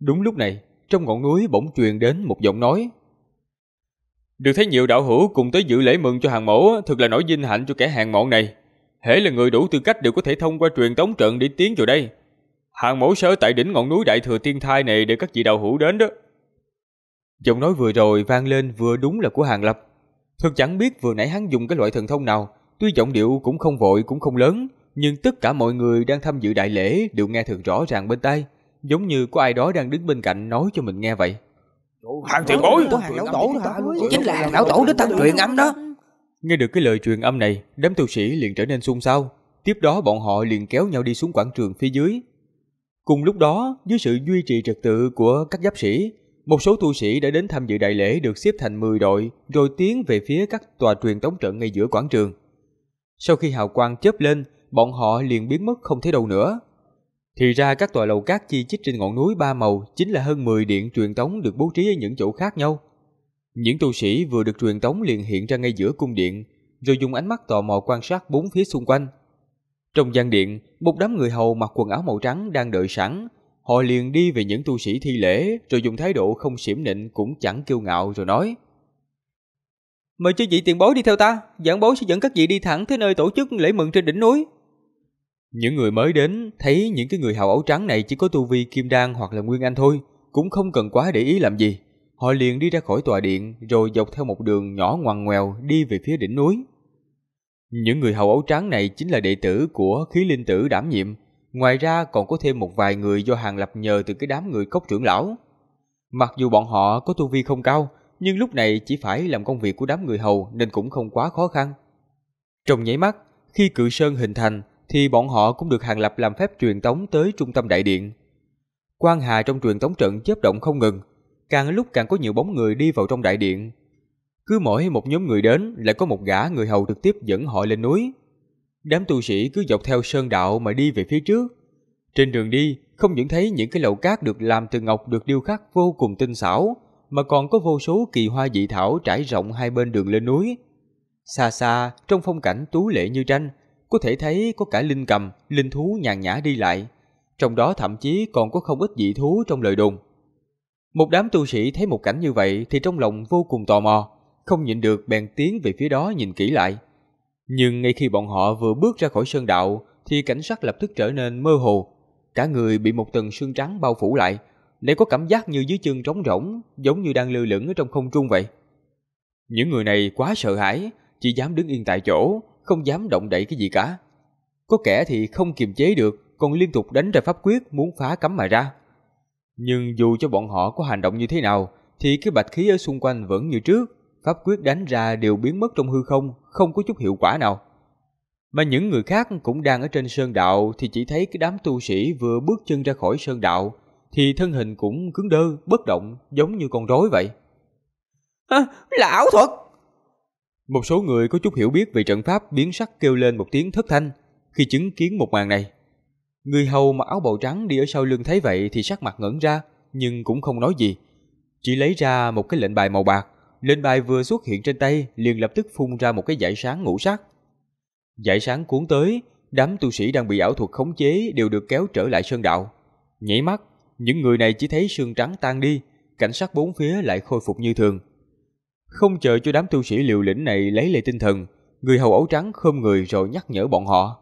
Đúng lúc này, trong ngọn núi bỗng truyền đến một giọng nói. Được thấy nhiều đạo hữu cùng tới dự lễ mừng cho Hàn mỗ, thực là nỗi vinh hạnh cho kẻ Hàn mọn này. Hễ là người đủ tư cách đều có thể thông qua truyền tống trận để tiến vào đây. Hàn mỗ sở tại đỉnh ngọn núi đại thừa tiên thai này để các vị đạo hữu đến đó. Giọng nói vừa rồi vang lên vừa đúng là của Hàn Lập. Thật chẳng biết vừa nãy hắn dùng cái loại thần thông nào, tuy giọng điệu cũng không vội cũng không lớn, nhưng tất cả mọi người đang tham dự đại lễ đều nghe thật rõ ràng bên tai, giống như có ai đó đang đứng bên cạnh nói cho mình nghe vậy. Hàn tiền bối, chính là Hàn lão tổ đến thân truyền âm đó. Nghe được cái lời truyền âm này, đám tu sĩ liền trở nên xôn xao, tiếp đó bọn họ liền kéo nhau đi xuống quảng trường phía dưới. Cùng lúc đó, dưới sự duy trì trật tự của các giáp sĩ, một số tu sĩ đã đến tham dự đại lễ được xếp thành mười đội rồi tiến về phía các tòa truyền tống trận ngay giữa quảng trường. Sau khi hào quang chớp lên, bọn họ liền biến mất không thấy đâu nữa. Thì ra các tòa lầu cát chi chít trên ngọn núi ba màu chính là hơn mười điện truyền tống được bố trí ở những chỗ khác nhau. Những tu sĩ vừa được truyền tống liền hiện ra ngay giữa cung điện, rồi dùng ánh mắt tò mò quan sát bốn phía xung quanh. Trong gian điện, một đám người hầu mặc quần áo màu trắng đang đợi sẵn. Họ liền đi về những tu sĩ thi lễ, rồi dùng thái độ không xiểm nịnh cũng chẳng kiêu ngạo rồi nói: Mời chư vị tiền bối đi theo ta, giảng bối sẽ dẫn các vị đi thẳng tới nơi tổ chức lễ mừng trên đỉnh núi. Những người mới đến thấy những cái người hào áo trắng này chỉ có tu vi kim đan hoặc là nguyên anh thôi, cũng không cần quá để ý làm gì. Họ liền đi ra khỏi tòa điện rồi dọc theo một đường nhỏ ngoằn ngoèo đi về phía đỉnh núi. Những người hào áo trắng này chính là đệ tử của Khí Linh Tử đảm nhiệm, ngoài ra còn có thêm một vài người do Hàn Lập nhờ từ cái đám người Cốc trưởng lão. Mặc dù bọn họ có tu vi không cao, nhưng lúc này chỉ phải làm công việc của đám người hầu nên cũng không quá khó khăn. Trong nháy mắt, khi Cự Sơn hình thành thì bọn họ cũng được Hàn Lập làm phép truyền tống tới trung tâm đại điện. Quang hà trong truyền tống trận chớp động không ngừng, càng lúc càng có nhiều bóng người đi vào trong đại điện. Cứ mỗi một nhóm người đến lại có một gã người hầu trực tiếp dẫn họ lên núi. Đám tu sĩ cứ dọc theo sơn đạo mà đi về phía trước. Trên đường đi, không những thấy những cái lầu cát được làm từ ngọc được điêu khắc vô cùng tinh xảo, mà còn có vô số kỳ hoa dị thảo trải rộng hai bên đường lên núi. Xa xa, trong phong cảnh tú lệ như tranh, có thể thấy có cả linh cầm, linh thú nhàn nhã đi lại. Trong đó thậm chí còn có không ít dị thú trong lời đồn. Một đám tu sĩ thấy một cảnh như vậy thì trong lòng vô cùng tò mò, không nhịn được bèn tiến về phía đó nhìn kỹ lại. Nhưng ngay khi bọn họ vừa bước ra khỏi sơn đạo thì cảnh sắc lập tức trở nên mơ hồ. Cả người bị một tầng sương trắng bao phủ lại, lại có cảm giác như dưới chân trống rỗng, giống như đang lơ lửng ở trong không trung vậy. Những người này quá sợ hãi, chỉ dám đứng yên tại chỗ, không dám động đậy cái gì cả. Có kẻ thì không kiềm chế được, còn liên tục đánh ra pháp quyết muốn phá cấm mà ra. Nhưng dù cho bọn họ có hành động như thế nào thì cái bạch khí ở xung quanh vẫn như trước, pháp quyết đánh ra đều biến mất trong hư không, không có chút hiệu quả nào. Mà những người khác cũng đang ở trên sơn đạo thì chỉ thấy cái đám tu sĩ vừa bước chân ra khỏi sơn đạo thì thân hình cũng cứng đơ, bất động, giống như con rối vậy. À, là ảo thuật! Một số người có chút hiểu biết về trận pháp biến sắc kêu lên một tiếng thất thanh khi chứng kiến một màn này. Người hầu mặc áo bào trắng đi ở sau lưng thấy vậy thì sắc mặt ngẩn ra, nhưng cũng không nói gì, chỉ lấy ra một cái lệnh bài màu bạc. Lệnh bài vừa xuất hiện trên tay liền lập tức phun ra một cái dải sáng ngũ sắc. Dải sáng cuốn tới, đám tu sĩ đang bị ảo thuật khống chế đều được kéo trở lại sơn đạo. Nhảy mắt, những người này chỉ thấy sương trắng tan đi, cảnh sắc bốn phía lại khôi phục như thường. Không chờ cho đám tu sĩ liều lĩnh này lấy lại tinh thần, người hầu áo trắng khom người rồi nhắc nhở bọn họ: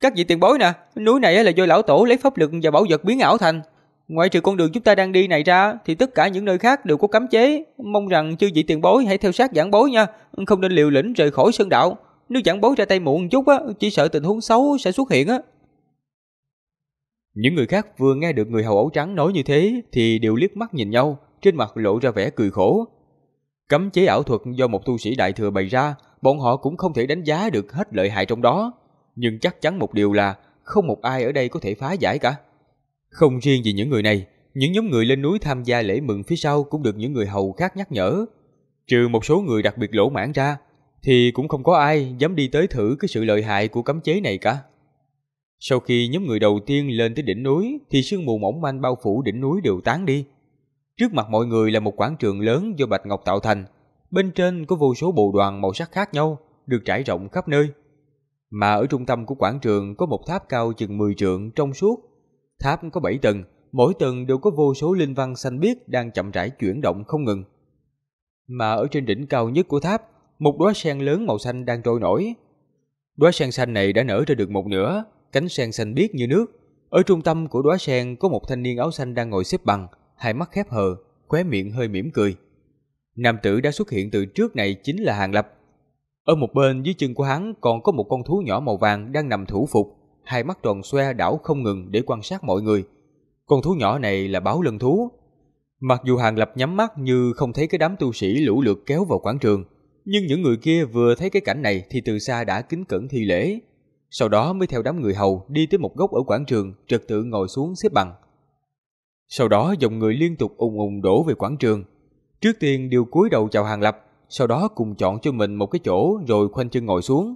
Các vị tiền bối nè, núi này là do lão tổ lấy pháp lực và bảo vật biến ảo thành. Ngoại trừ con đường chúng ta đang đi này ra thì tất cả những nơi khác đều có cấm chế. Mong rằng chư vị tiền bối hãy theo sát giảng bối nha, không nên liều lĩnh rời khỏi sơn đạo. Nếu giảng bối ra tay muộn một chút á, chỉ sợ tình huống xấu sẽ xuất hiện á. Những người khác vừa nghe được người hầu áo trắng nói như thế thì đều liếc mắt nhìn nhau, trên mặt lộ ra vẻ cười khổ. Cấm chế ảo thuật do một tu sĩ đại thừa bày ra, bọn họ cũng không thể đánh giá được hết lợi hại trong đó, nhưng chắc chắn một điều là không một ai ở đây có thể phá giải cả. Không riêng gì những người này, những nhóm người lên núi tham gia lễ mừng phía sau cũng được những người hầu khác nhắc nhở. Trừ một số người đặc biệt lỗ mãn ra, thì cũng không có ai dám đi tới thử cái sự lợi hại của cấm chế này cả. Sau khi nhóm người đầu tiên lên tới đỉnh núi, thì sương mù mỏng manh bao phủ đỉnh núi đều tán đi. Trước mặt mọi người là một quảng trường lớn do bạch ngọc tạo thành, bên trên có vô số bồ đoàn màu sắc khác nhau, được trải rộng khắp nơi. Mà ở trung tâm của quảng trường có một tháp cao chừng mười trượng trong suốt. Tháp có bảy tầng, mỗi tầng đều có vô số linh văn xanh biếc đang chậm rãi chuyển động không ngừng. Mà ở trên đỉnh cao nhất của tháp, một đóa sen lớn màu xanh đang trôi nổi. Đóa sen xanh này đã nở ra được một nửa, cánh sen xanh biếc như nước. Ở trung tâm của đóa sen có một thanh niên áo xanh đang ngồi xếp bằng, hai mắt khép hờ, khóe miệng hơi mỉm cười. Nam tử đã xuất hiện từ trước này chính là Hàn Lập. Ở một bên dưới chân của hắn còn có một con thú nhỏ màu vàng đang nằm thủ phục, hai mắt tròn xoe đảo không ngừng để quan sát mọi người. Con thú nhỏ này là báo lân thú. Mặc dù Hàn Lập nhắm mắt như không thấy cái đám tu sĩ lũ lượt kéo vào quảng trường, nhưng những người kia vừa thấy cái cảnh này thì từ xa đã kính cẩn thi lễ, sau đó mới theo đám người hầu đi tới một góc ở quảng trường, trật tự ngồi xuống xếp bằng. Sau đó dòng người liên tục ùn ùn đổ về quảng trường. Trước tiên đều cúi đầu chào Hàn Lập, sau đó cùng chọn cho mình một cái chỗ rồi khoanh chân ngồi xuống.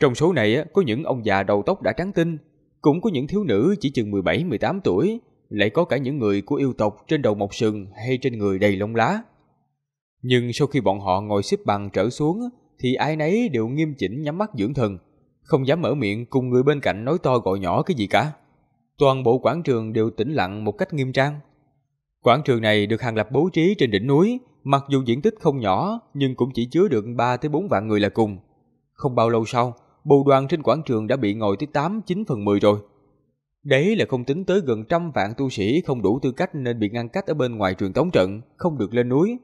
Trong số này có những ông già đầu tóc đã trắng tinh, cũng có những thiếu nữ chỉ chừng mười bảy mười tám tuổi, lại có cả những người của yêu tộc trên đầu mọc sừng hay trên người đầy lông lá. Nhưng sau khi bọn họ ngồi xếp bằng trở xuống thì ai nấy đều nghiêm chỉnh nhắm mắt dưỡng thần, không dám mở miệng cùng người bên cạnh nói to gọi nhỏ cái gì cả. Toàn bộ quảng trường đều tĩnh lặng một cách nghiêm trang. Quảng trường này được Hàn Lập bố trí trên đỉnh núi, mặc dù diện tích không nhỏ nhưng cũng chỉ chứa được ba tới bốn vạn người là cùng. Không bao lâu sau, bầu đoàn trên quảng trường đã bị ngồi tới tám chín phần mười rồi. Đấy là không tính tới gần trăm vạn tu sĩ không đủ tư cách nên bị ngăn cách ở bên ngoài truyền tống trận, không được lên núi.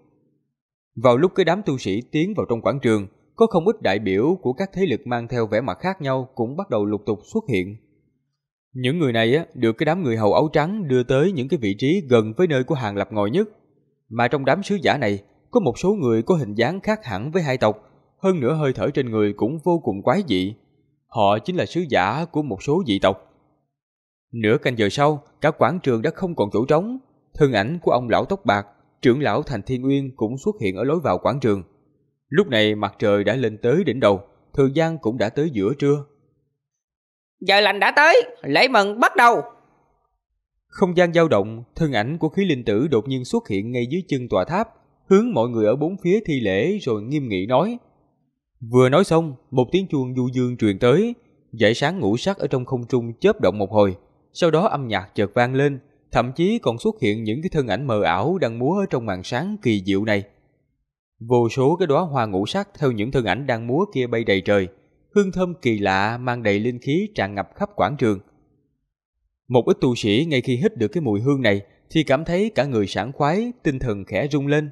Vào lúc cái đám tu sĩ tiến vào trong quảng trường, có không ít đại biểu của các thế lực mang theo vẻ mặt khác nhau cũng bắt đầu lục tục xuất hiện. Những người này á, được cái đám người hầu áo trắng đưa tới những cái vị trí gần với nơi của Hàn Lập ngồi nhất. Mà trong đám sứ giả này, có một số người có hình dáng khác hẳn với hai tộc, hơn nữa hơi thở trên người cũng vô cùng quái dị. Họ chính là sứ giả của một số dị tộc. Nửa canh giờ sau, cả quảng trường đã không còn chỗ trống. Thân ảnh của ông lão tóc bạc, trưởng lão Thành Thiên Nguyên cũng xuất hiện ở lối vào quảng trường. Lúc này mặt trời đã lên tới đỉnh đầu, thời gian cũng đã tới giữa trưa. Giờ lành đã tới, lễ mừng bắt đầu. Không gian dao động, thân ảnh của Khí Linh Tử đột nhiên xuất hiện ngay dưới chân tòa tháp, hướng mọi người ở bốn phía thi lễ rồi nghiêm nghị nói. Vừa nói xong, một tiếng chuông du dương truyền tới, dải sáng ngũ sắc ở trong không trung chớp động một hồi, sau đó âm nhạc chợt vang lên, thậm chí còn xuất hiện những cái thân ảnh mờ ảo đang múa ở trong màn sáng kỳ diệu này. Vô số cái đóa hoa ngũ sắc theo những thân ảnh đang múa kia bay đầy trời, hương thơm kỳ lạ mang đầy linh khí tràn ngập khắp quảng trường. Một ít tu sĩ ngay khi hít được cái mùi hương này thì cảm thấy cả người sảng khoái, tinh thần khẽ rung lên.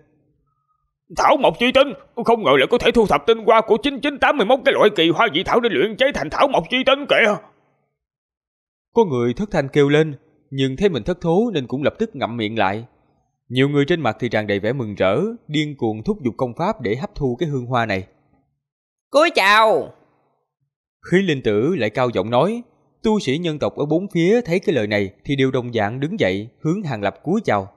Thảo mộc chi tinh, không ngờ lại có thể thu thập tinh hoa của chín chín tám mốt cái loại kỳ hoa dị thảo để luyện chế thành thảo mộc chi tinh kìa. Có người thất thanh kêu lên, nhưng thấy mình thất thố nên cũng lập tức ngậm miệng lại. Nhiều người trên mặt thì tràn đầy vẻ mừng rỡ, điên cuồng thúc giục công pháp để hấp thu cái hương hoa này. Cúi chào! Khí Linh Tử lại cao giọng nói. Tu sĩ nhân tộc ở bốn phía thấy cái lời này thì đều đồng dạng đứng dậy, hướng Hàn Lập cúi chào.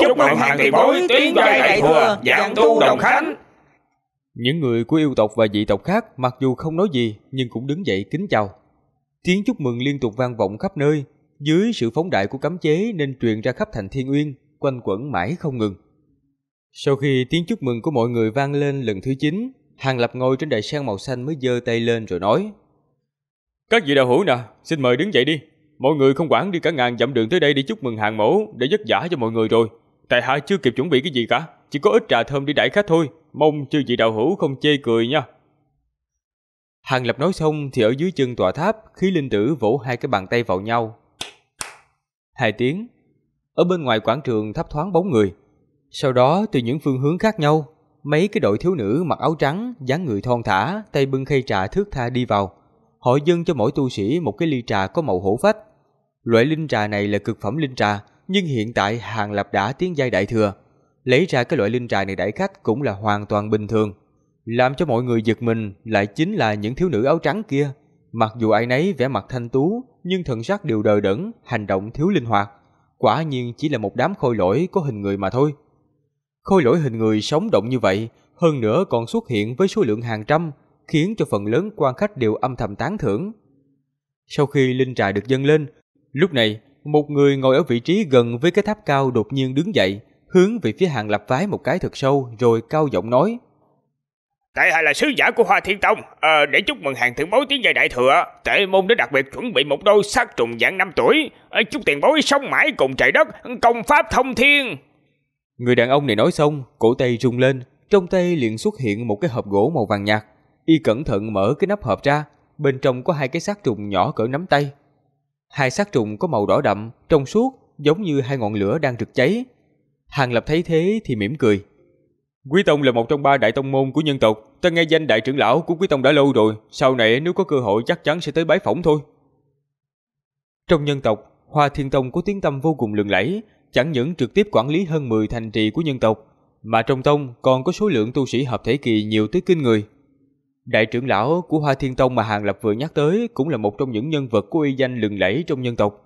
Chúc mừng Hàn tiền bối tiến giai đại thừa, dạng tu đồng khánh. Những người của yêu tộc và dị tộc khác mặc dù không nói gì nhưng cũng đứng dậy kính chào. Tiếng chúc mừng liên tục vang vọng khắp nơi, dưới sự phóng đại của cấm chế nên truyền ra khắp Thành Thiên Uyên, quanh quẩn mãi không ngừng. Sau khi tiếng chúc mừng của mọi người vang lên lần thứ chín, Hàn Lập ngồi trên đài sen màu xanh mới giơ tay lên rồi nói. Các vị đạo hữu nè, xin mời đứng dậy đi. Mọi người không quản đi cả ngàn dặm đường tới đây để chúc mừng Hàn mổ, để vất vả cho mọi người rồi. Tại hạ chưa kịp chuẩn bị cái gì cả, chỉ có ít trà thơm để đãi khách thôi, mong chư vị đạo hữu không chê cười nha. Hàn Lập nói xong thì ở dưới chân tòa tháp, Khí Linh Tử vỗ hai cái bàn tay vào nhau. Hai tiếng. Ở bên ngoài quảng trường thấp thoáng bóng người. Sau đó từ những phương hướng khác nhau, mấy cái đội thiếu nữ mặc áo trắng, dáng người thon thả, tay bưng khay trà thước tha đi vào. Họ dâng cho mỗi tu sĩ một cái ly trà có màu hổ phách. Loại linh trà này là cực phẩm linh trà, nhưng hiện tại Hàn Lập đã tiến giai đại thừa, lấy ra cái loại linh trà này đãi khách cũng là hoàn toàn bình thường. Làm cho mọi người giật mình lại chính là những thiếu nữ áo trắng kia. Mặc dù ai nấy vẻ mặt thanh tú, nhưng thần sắc đều đờ đẫn, hành động thiếu linh hoạt. Quả nhiên chỉ là một đám khôi lỗi có hình người mà thôi. Khôi lỗi hình người sống động như vậy, hơn nữa còn xuất hiện với số lượng hàng trăm, khiến cho phần lớn quan khách đều âm thầm tán thưởng. Sau khi linh trà được dâng lên, lúc này một người ngồi ở vị trí gần với cái tháp cao đột nhiên đứng dậy, hướng về phía Hàn Lập vái một cái thật sâu rồi cao giọng nói. Tại hạ là sứ giả của Hoa Thiên Tông, à, để chúc mừng Hàn thượng bối tiến giai đại thừa, tệ môn đã đặc biệt chuẩn bị một đôi sát trùng dạng năm tuổi, à, chúc tiền bối sống mãi cùng trời đất, công pháp thông thiên. Người đàn ông này nói xong, cổ tay rung lên, trong tay liền xuất hiện một cái hộp gỗ màu vàng nhạt. Y cẩn thận mở cái nắp hộp ra, bên trong có hai cái xác trùng nhỏ cỡ nắm tay. Hai xác trùng có màu đỏ đậm, trong suốt, giống như hai ngọn lửa đang rực cháy. Hàn Lập thấy thế thì mỉm cười. Quý Tông là một trong ba đại tông môn của nhân tộc, ta nghe danh đại trưởng lão của Quý Tông đã lâu rồi, sau này nếu có cơ hội chắc chắn sẽ tới bái phỏng thôi. Trong nhân tộc, Hoa Thiên Tông có tiếng tăm vô cùng lừng lẫy, chẳng những trực tiếp quản lý hơn mười thành trì của nhân tộc, mà trong tông còn có số lượng tu sĩ hợp thể kỳ nhiều tới kinh người. Đại trưởng lão của Hoa Thiên Tông mà Hàn Lập vừa nhắc tới cũng là một trong những nhân vật có uy danh lừng lẫy trong nhân tộc.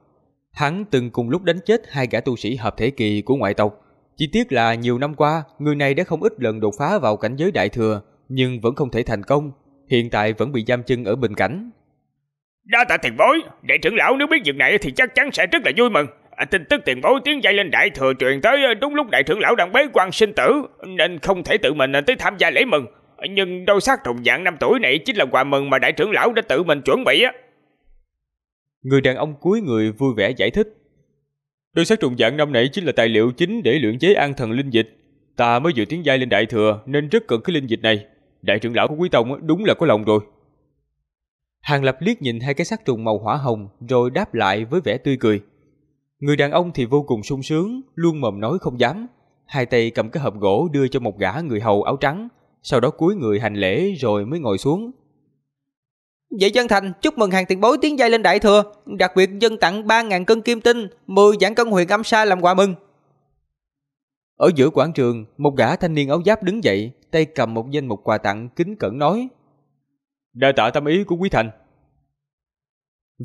Hắn từng cùng lúc đánh chết hai gã tu sĩ hợp thể kỳ của ngoại tộc, Chỉ tiếc là nhiều năm qua, người này đã không ít lần đột phá vào cảnh giới đại thừa, nhưng vẫn không thể thành công, hiện tại vẫn bị giam chân ở bình cảnh. Đa tạ tiền bối, đại trưởng lão nếu biết việc này thì chắc chắn sẽ rất là vui mừng. À, tin tức tiền bối tiến giai lên đại thừa truyền tới đúng lúc đại trưởng lão đang bế quan sinh tử, nên không thể tự mình tới tham gia lễ mừng. Nhưng đôi xác trùng dạng năm tuổi này chính là quà mừng mà đại trưởng lão đã tự mình chuẩn bị á. Người đàn ông cuối người vui vẻ giải thích. Đôi xác trùng dạng năm này chính là tài liệu chính để luyện chế an thần linh dịch. Ta mới vừa tiến giai lên đại thừa nên rất cần cái linh dịch này. Đại trưởng lão của Quý Tông đúng là có lòng rồi. Hàn Lập liếc nhìn hai cái xác trùng màu hỏa hồng rồi đáp lại với vẻ tươi cười. Người đàn ông thì vô cùng sung sướng, luôn mồm nói không dám. Hai tay cầm cái hộp gỗ đưa cho một gã người hầu áo trắng, sau đó cúi người hành lễ rồi mới ngồi xuống. Vậy chân thành chúc mừng Hàn tiền bối tiến giai lên đại thừa, đặc biệt dân tặng ba nghìn cân kim tinh, mười vạn cân huyền âm sa làm quà mừng. Ở giữa quảng trường, một gã thanh niên áo giáp đứng dậy, tay cầm một danh mục quà tặng kính cẩn nói. Đa tạ tâm ý của quý thành.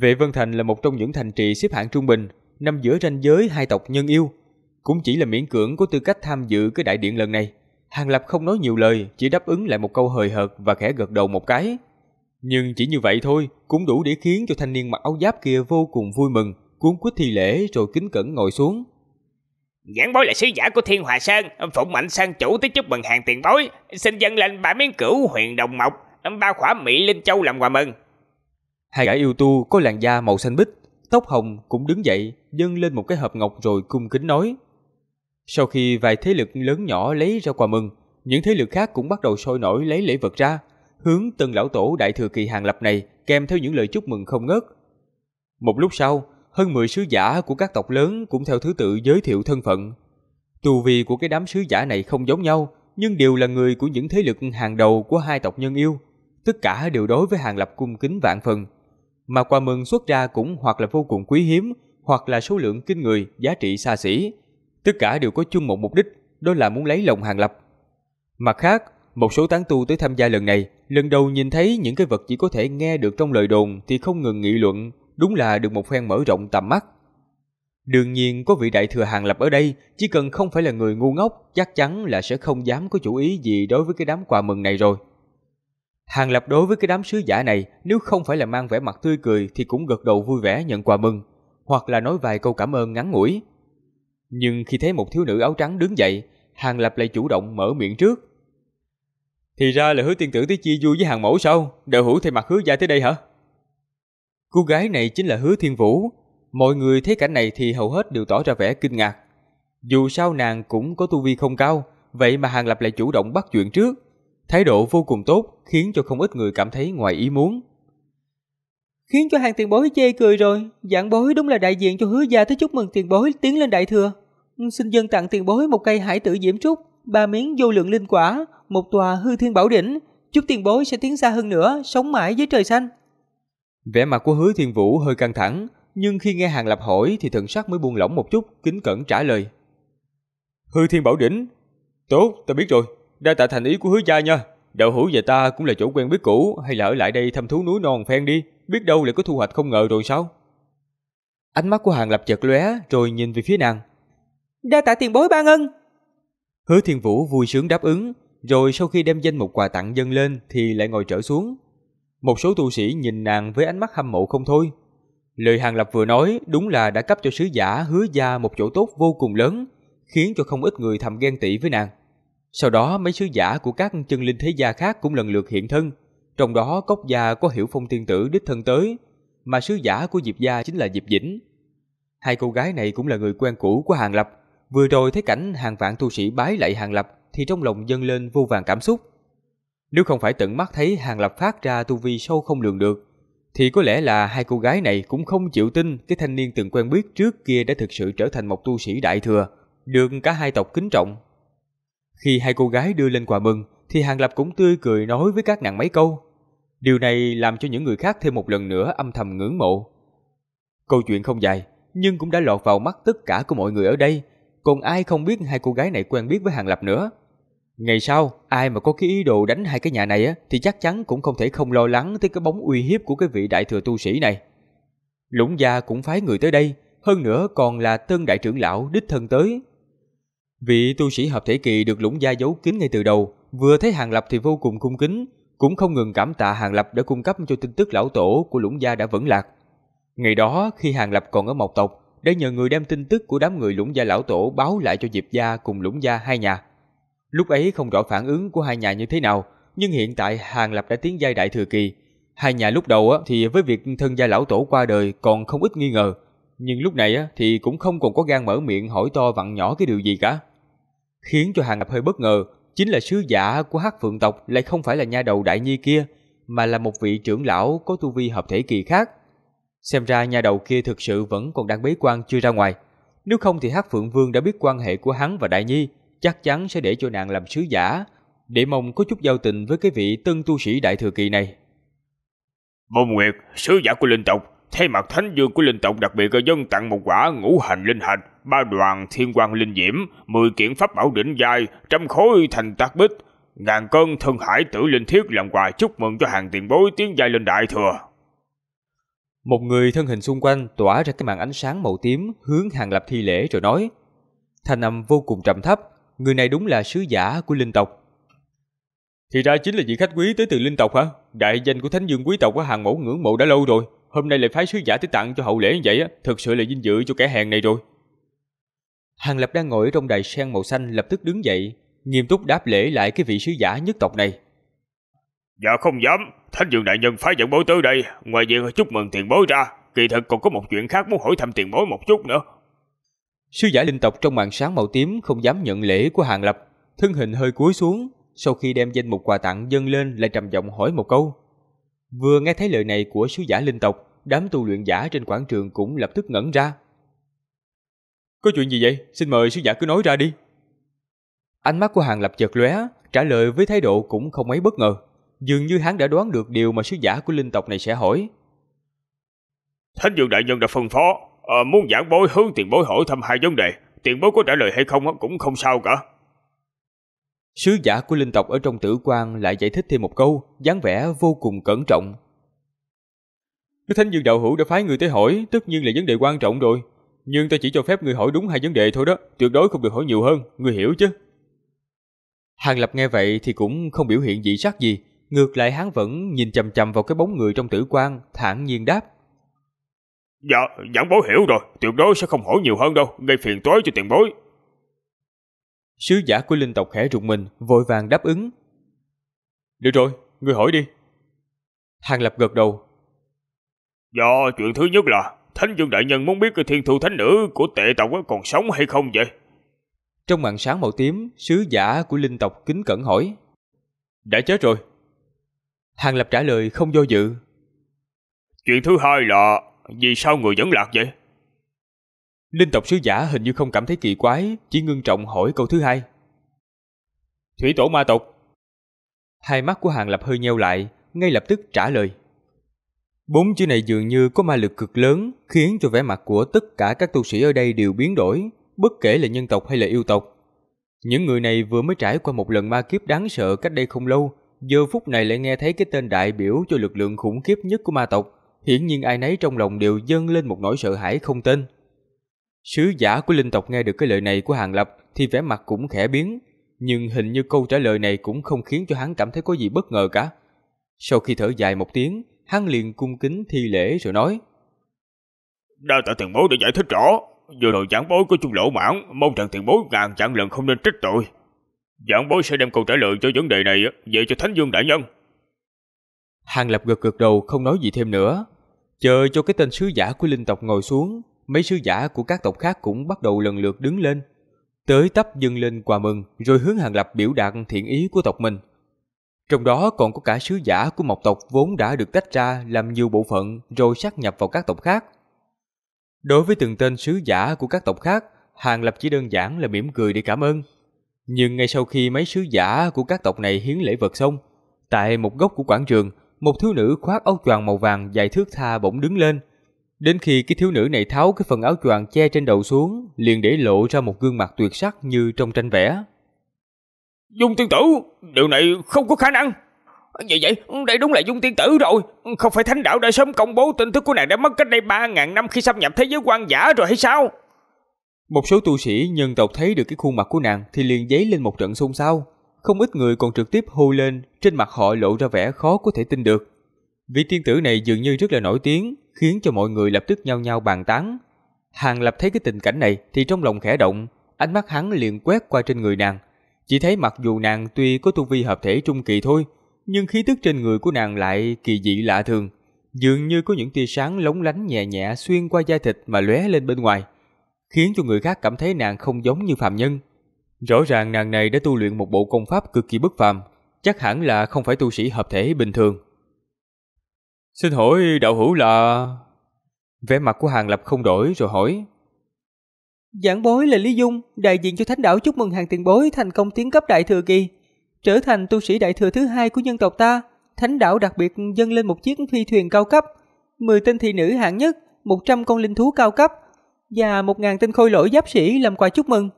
Vệ Vân Thành là một trong những thành trì xếp hạng trung bình, nằm giữa ranh giới hai tộc nhân yêu, cũng chỉ là miễn cưỡng có tư cách tham dự cái đại điện lần này. Hàn Lập không nói nhiều lời, chỉ đáp ứng lại một câu hời hợt và khẽ gật đầu một cái. Nhưng chỉ như vậy thôi cũng đủ để khiến cho thanh niên mặc áo giáp kia vô cùng vui mừng, cuống quýt thi lễ rồi kính cẩn ngồi xuống. Giảng bối là sứ giả của Thiên Hòa Sơn, phụng mệnh sang chủ tới chúc mừng Hàn tiền bối, xin dâng lên ba miếng cửu huyền đồng mộc, ba khỏa mỹ linh châu làm quà mừng. Hai gã yêu tu có làn da màu xanh bích, tóc hồng cũng đứng dậy, dâng lên một cái hộp ngọc rồi cung kính nói. Sau khi vài thế lực lớn nhỏ lấy ra quà mừng, những thế lực khác cũng bắt đầu sôi nổi lấy lễ vật ra, hướng tân lão tổ đại thừa kỳ Hàn Lập này kèm theo những lời chúc mừng không ngớt. Một lúc sau, hơn mười sứ giả của các tộc lớn cũng theo thứ tự giới thiệu thân phận. Tu vi của cái đám sứ giả này không giống nhau, nhưng đều là người của những thế lực hàng đầu của hai tộc nhân yêu. Tất cả đều đối với Hàn Lập cung kính vạn phần. Mà quà mừng xuất ra cũng hoặc là vô cùng quý hiếm, hoặc là số lượng kinh người, giá trị xa xỉ. Tất cả đều có chung một mục đích, đó là muốn lấy lòng Hàn Lập. Mặt khác, một số tán tu tới tham gia lần này, lần đầu nhìn thấy những cái vật chỉ có thể nghe được trong lời đồn thì không ngừng nghị luận, đúng là được một phen mở rộng tầm mắt. Đương nhiên có vị đại thừa Hàn Lập ở đây, chỉ cần không phải là người ngu ngốc, chắc chắn là sẽ không dám có chủ ý gì đối với cái đám quà mừng này rồi. Hàn Lập đối với cái đám sứ giả này, nếu không phải là mang vẻ mặt tươi cười thì cũng gật đầu vui vẻ nhận quà mừng, hoặc là nói vài câu cảm ơn ngắn ngủi. Nhưng khi thấy một thiếu nữ áo trắng đứng dậy, Hàn Lập lại chủ động mở miệng trước. Thì ra là Hứa tiên tử tới chia vui với Hàn mẫu sao? Đạo hữu thay mặt Hứa gia tới đây hả? Cô gái này chính là Hứa Thiên Vũ. Mọi người thấy cảnh này thì hầu hết đều tỏ ra vẻ kinh ngạc. Dù sao nàng cũng có tu vi không cao, vậy mà Hàn Lập lại chủ động bắt chuyện trước. Thái độ vô cùng tốt, khiến cho không ít người cảm thấy ngoài ý muốn. Khiến cho Hàn tiền bối chê cười rồi, dạng bối đúng là đại diện cho Hứa gia tới chúc mừng tiền bối tiến lên đại thừa. Xin dâng tặng tiền bối một cây hải tử diễm trúc, ba miếng vô lượng linh quả, một tòa hư thiên bảo đỉnh, chúc tiền bối sẽ tiến xa hơn nữa, sống mãi với trời xanh. Vẻ mặt của Hứa Thiên Vũ hơi căng thẳng, nhưng khi nghe Hàn Lập hỏi thì thần sắc mới buông lỏng một chút, kính cẩn trả lời. Hư thiên bảo đỉnh, tốt, ta biết rồi, đa tạ thành ý của Hứa gia nha. Đạo hữu và ta cũng là chỗ quen biết cũ, hay là ở lại đây thăm thú núi non phen đi, biết đâu lại có thu hoạch không ngờ rồi sao? Ánh mắt của Hàn Lập chợt lóe rồi nhìn về phía nàng. Đa tạ tiền bối ban ân. Hứa Thiên Vũ vui sướng đáp ứng, rồi sau khi đem danh mục quà tặng dâng lên thì lại ngồi trở xuống. Một số tu sĩ nhìn nàng với ánh mắt hâm mộ không thôi. Lời Hàn Lập vừa nói đúng là đã cấp cho sứ giả Hứa gia một chỗ tốt vô cùng lớn, khiến cho không ít người thầm ghen tị với nàng. Sau đó mấy sứ giả của các chân linh thế gia khác cũng lần lượt hiện thân, trong đó Cốc gia có Hiểu Phong tiên tử đích thân tới, mà sứ giả của Diệp gia chính là Diệp Dĩnh. Hai cô gái này cũng là người quen cũ của Hàn Lập, vừa rồi thấy cảnh hàng vạn tu sĩ bái lạy Hàn Lập thì trong lòng dâng lên vô vàn cảm xúc. Nếu không phải tận mắt thấy Hàn Lập phát ra tu vi sâu không lường được, thì có lẽ là hai cô gái này cũng không chịu tin cái thanh niên từng quen biết trước kia đã thực sự trở thành một tu sĩ đại thừa, được cả hai tộc kính trọng. Khi hai cô gái đưa lên quà mừng, thì Hàn Lập cũng tươi cười nói với các nàng mấy câu. Điều này làm cho những người khác thêm một lần nữa âm thầm ngưỡng mộ. Câu chuyện không dài, nhưng cũng đã lọt vào mắt tất cả của mọi người ở đây, còn ai không biết hai cô gái này quen biết với Hàn Lập nữa. Ngày sau, ai mà có cái ý đồ đánh hai cái nhà này á, thì chắc chắn cũng không thể không lo lắng tới cái bóng uy hiếp của cái vị đại thừa tu sĩ này. Lũng gia cũng phái người tới đây, hơn nữa còn là tân đại trưởng lão đích thân tới. Vị tu sĩ hợp thể kỳ được Lũng Gia giấu kín ngay từ đầu, vừa thấy Hàn Lập thì vô cùng cung kính, cũng không ngừng cảm tạ Hàn Lập đã cung cấp cho tin tức lão tổ của Lũng Gia đã vẫn lạc. Ngày đó khi Hàn Lập còn ở Mộc Tộc, đã nhờ người đem tin tức của đám người Lũng Gia lão tổ báo lại cho Diệp Gia cùng Lũng Gia hai nhà. Lúc ấy không rõ phản ứng của hai nhà như thế nào, nhưng hiện tại Hàn Lập đã tiến giai đại thừa kỳ. Hai nhà lúc đầu thì với việc thân gia lão tổ qua đời còn không ít nghi ngờ, nhưng lúc này thì cũng không còn có gan mở miệng hỏi to vặn nhỏ cái điều gì cả. Khiến cho Hàn Lập hơi bất ngờ chính là sứ giả của Hắc Phượng tộc lại không phải là nha đầu Đại Nhi kia, mà là một vị trưởng lão có tu vi hợp thể kỳ khác. Xem ra nha đầu kia thực sự vẫn còn đang bế quan chưa ra ngoài, nếu không thì Hắc Phượng Vương đã biết quan hệ của hắn và Đại Nhi, chắc chắn sẽ để cho nàng làm sứ giả, để mong có chút giao tình với cái vị tân tu sĩ đại thừa kỳ này. Bông Nguyệt, sứ giả của Linh tộc, thay mặt Thánh Dương của Linh tộc đặc biệt dân tặng một quả ngũ hành linh hạch, ba đoàn thiên quang linh diễm, mười kiện pháp bảo đỉnh giai, trăm khối thành tác bích, ngàn cân thân hải tử linh thiết làm quà chúc mừng cho Hàn tiền bối tiến giai lên đại thừa. Một người thân hình xung quanh tỏa ra cái màn ánh sáng màu tím, hướng Hàn Lập thi lễ rồi nói. Thanh âm vô cùng trầm thấp, người này đúng là sứ giả của Linh tộc. Thì ra chính là vị khách quý tới từ Linh tộc hả? Đại danh của Thánh Dương quý tộc của Hàn mẫu ngưỡng mộ đã lâu rồi, hôm nay lại phái sứ giả tới tặng cho hậu lễ như vậy á, thực sự là vinh dự cho kẻ hèn này rồi. Hàn Lập đang ngồi trong đài sen màu xanh lập tức đứng dậy, nghiêm túc đáp lễ lại cái vị sứ giả nhất tộc này. Dạ không dám, Thánh Dương đại nhân phái dẫn bối tới đây, ngoài việc chúc mừng tiền bối ra, kỳ thực còn có một chuyện khác muốn hỏi thăm tiền bối một chút nữa. Sứ giả Linh tộc trong màn sáng màu tím không dám nhận lễ của Hàn Lập, thân hình hơi cúi xuống, sau khi đem danh mục quà tặng dâng lên lại trầm giọng hỏi một câu. Vừa nghe thấy lời này của sứ giả Linh tộc, đám tu luyện giả trên quảng trường cũng lập tức ngẩn ra. Có chuyện gì vậy? Xin mời sứ giả cứ nói ra đi. Ánh mắt của Hàn Lập chợt lóe, trả lời với thái độ cũng không mấy bất ngờ. Dường như hắn đã đoán được điều mà sứ giả của Linh tộc này sẽ hỏi. Thánh Dương đại nhân đã phân phó, à, muốn giảng bối hướng tiền bối hỏi thăm hai vấn đề, tiền bối có trả lời hay không cũng không sao cả. Sứ giả của Linh tộc ở trong tử quan lại giải thích thêm một câu, dáng vẻ vô cùng cẩn trọng. Nếu Thánh Dương đạo hữu đã phái người tới hỏi, tất nhiên là vấn đề quan trọng rồi, nhưng ta chỉ cho phép người hỏi đúng hai vấn đề thôi đó, tuyệt đối không được hỏi nhiều hơn, người hiểu chứ? Hàn Lập nghe vậy thì cũng không biểu hiện dị sắc gì, ngược lại hắn vẫn nhìn chằm chằm vào cái bóng người trong tử quan, thản nhiên đáp. Dạ, giảng bối hiểu rồi, tuyệt đối sẽ không hỏi nhiều hơn đâu, gây phiền toái cho tiền bối. Sứ giả của Linh tộc khẽ rụng mình, vội vàng đáp ứng. Được rồi, ngươi hỏi đi. Hàn Lập gật đầu. Dạ, chuyện thứ nhất là Thánh Dương đại nhân muốn biết cái thiên thu thánh nữ của tệ tộc còn sống hay không vậy? Trong màn sáng màu tím, sứ giả của Linh tộc kính cẩn hỏi. Đã chết rồi. Hàn Lập trả lời không do dự. Chuyện thứ hai là vì sao người vẫn lạc vậy? Linh tộc sứ giả hình như không cảm thấy kỳ quái, chỉ ngưng trọng hỏi câu thứ hai. Thủy tổ ma tộc. Hai mắt của Hàn Lập hơi nheo lại, ngay lập tức trả lời. Bốn chữ này dường như có ma lực cực lớn, khiến cho vẻ mặt của tất cả các tu sĩ ở đây đều biến đổi, bất kể là nhân tộc hay là yêu tộc. Những người này vừa mới trải qua một lần ma kiếp đáng sợ cách đây không lâu, giờ phút này lại nghe thấy cái tên đại biểu cho lực lượng khủng khiếp nhất của ma tộc, hiển nhiên ai nấy trong lòng đều dâng lên một nỗi sợ hãi không tên. Sứ giả của Linh tộc nghe được cái lời này của Hàn Lập thì vẻ mặt cũng khẽ biến, nhưng hình như câu trả lời này cũng không khiến cho hắn cảm thấy có gì bất ngờ cả. Sau khi thở dài một tiếng, hắn liền cung kính thi lễ rồi nói. Đa tạ tiền bối đã giải thích rõ, vừa rồi giảng bối có chung lỗ mãn, mong rằng tiền bối ngàn vạn lần không nên trách tội. Giảng bối sẽ đem câu trả lời cho vấn đề này về cho Thánh Dương đại nhân. Hàn Lập gật gật đầu không nói gì thêm nữa, chờ cho cái tên sứ giả của Linh tộc ngồi xuống. Mấy sứ giả của các tộc khác cũng bắt đầu lần lượt đứng lên, tới tấp dâng lên quà mừng rồi hướng Hàn Lập biểu đạt thiện ý của tộc mình. Trong đó còn có cả sứ giả của Mộc tộc vốn đã được tách ra làm nhiều bộ phận rồi sát nhập vào các tộc khác. Đối với từng tên sứ giả của các tộc khác, Hàn Lập chỉ đơn giản là mỉm cười để cảm ơn. Nhưng ngay sau khi mấy sứ giả của các tộc này hiến lễ vật xong, tại một góc của quảng trường, một thiếu nữ khoác áo choàng màu vàng dài thước tha bỗng đứng lên. Đến khi cái thiếu nữ này tháo cái phần áo choàng che trên đầu xuống, liền để lộ ra một gương mặt tuyệt sắc như trong tranh vẽ. Dung tiên tử, điều này không có khả năng. Vậy vậy, đây đúng là Dung tiên tử rồi. Không phải Thánh Đạo đã sớm công bố tin tức của nàng đã mất cách đây ba ngàn năm khi xâm nhập thế giới hoang dã rồi hay sao? Một số tu sĩ nhân tộc thấy được cái khuôn mặt của nàng thì liền dấy lên một trận xôn xao, không ít người còn trực tiếp hô lên, trên mặt họ lộ ra vẻ khó có thể tin được. Vị tiên tử này dường như rất là nổi tiếng, khiến cho mọi người lập tức nhao nhao bàn tán. Hàn Lập thấy cái tình cảnh này thì trong lòng khẽ động, ánh mắt hắn liền quét qua trên người nàng, chỉ thấy mặc dù nàng tuy có tu vi hợp thể trung kỳ thôi, nhưng khí tức trên người của nàng lại kỳ dị lạ thường, dường như có những tia sáng lóng lánh nhẹ nhẹ xuyên qua da thịt mà lóe lên bên ngoài, khiến cho người khác cảm thấy nàng không giống như phàm nhân. Rõ ràng nàng này đã tu luyện một bộ công pháp cực kỳ bất phàm, chắc hẳn là không phải tu sĩ hợp thể bình thường. Xin hỏi đạo hữu là... Vẻ mặt của Hàn Lập không đổi rồi hỏi. Giảng bối là Lý Dung, đại diện cho Thánh Đảo chúc mừng Hàn tiền bối thành công tiến cấp đại thừa kỳ, trở thành tu sĩ đại thừa thứ hai của nhân tộc ta. Thánh Đảo đặc biệt dâng lên một chiếc phi thuyền cao cấp, mười tên thị nữ hạng nhất, một trăm con linh thú cao cấp và một nghìn tên khôi lỗi giáp sĩ làm quà chúc mừng.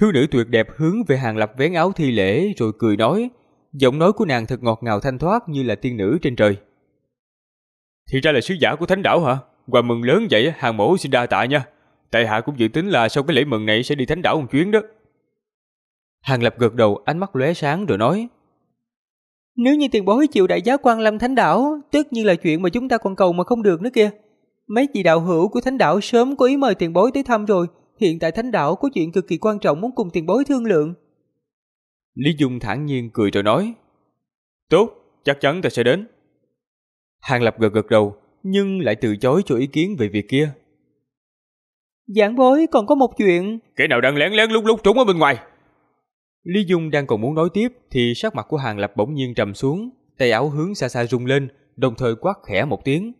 Thiếu nữ tuyệt đẹp hướng về Hàn Lập vén áo thi lễ rồi cười nói, giọng nói của nàng thật ngọt ngào thanh thoát như là tiên nữ trên trời. Thì ra là sứ giả của Thánh Đảo hả? Quà mừng lớn vậy, Hàn mổ xin đa tạ nha. Tại hạ cũng dự tính là sau cái lễ mừng này sẽ đi Thánh Đảo một chuyến đó. Hàn Lập gật đầu, ánh mắt lóe sáng rồi nói, nếu như tiền bối chịu đại giá quang lâm Thánh Đảo, tất nhiên là chuyện mà chúng ta còn cầu mà không được nữa kìa. Mấy vị đạo hữu của Thánh Đảo sớm có ý mời tiền bối tới thăm rồi, hiện tại Thánh Đảo có chuyện cực kỳ quan trọng muốn cùng tiền bối thương lượng. Lý Dung thản nhiên cười rồi nói, tốt, chắc chắn ta sẽ đến. Hàn Lập gật gật đầu, nhưng lại từ chối cho ý kiến về việc kia. Giảng bối còn có một chuyện. Kẻ nào đang lén lén lút lút trốn ở bên ngoài? Lý Dung đang còn muốn nói tiếp thì sắc mặt của Hàn Lập bỗng nhiên trầm xuống, tay áo hướng xa xa rung lên, đồng thời quát khẽ một tiếng.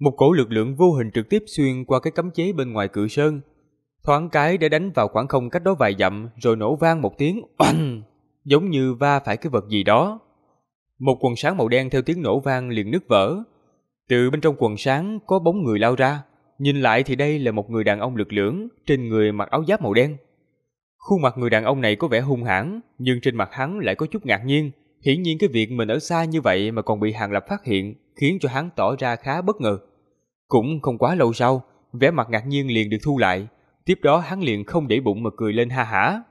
Một cỗ lực lượng vô hình trực tiếp xuyên qua cái cấm chế bên ngoài cự sơn, thoáng cái để đánh vào khoảng không cách đó vài dặm rồi nổ vang một tiếng oanh, giống như va phải cái vật gì đó. Một quần sáng màu đen theo tiếng nổ vang liền nứt vỡ. Từ bên trong quần sáng có bóng người lao ra, nhìn lại thì đây là một người đàn ông lực lưỡng, trên người mặc áo giáp màu đen. Khuôn mặt người đàn ông này có vẻ hung hãn, nhưng trên mặt hắn lại có chút ngạc nhiên, hiển nhiên cái việc mình ở xa như vậy mà còn bị Hàn Lập phát hiện, khiến cho hắn tỏ ra khá bất ngờ. Cũng không quá lâu sau, vẻ mặt ngạc nhiên liền được thu lại, tiếp đó hắn liền không để bụng mà cười lên ha hả.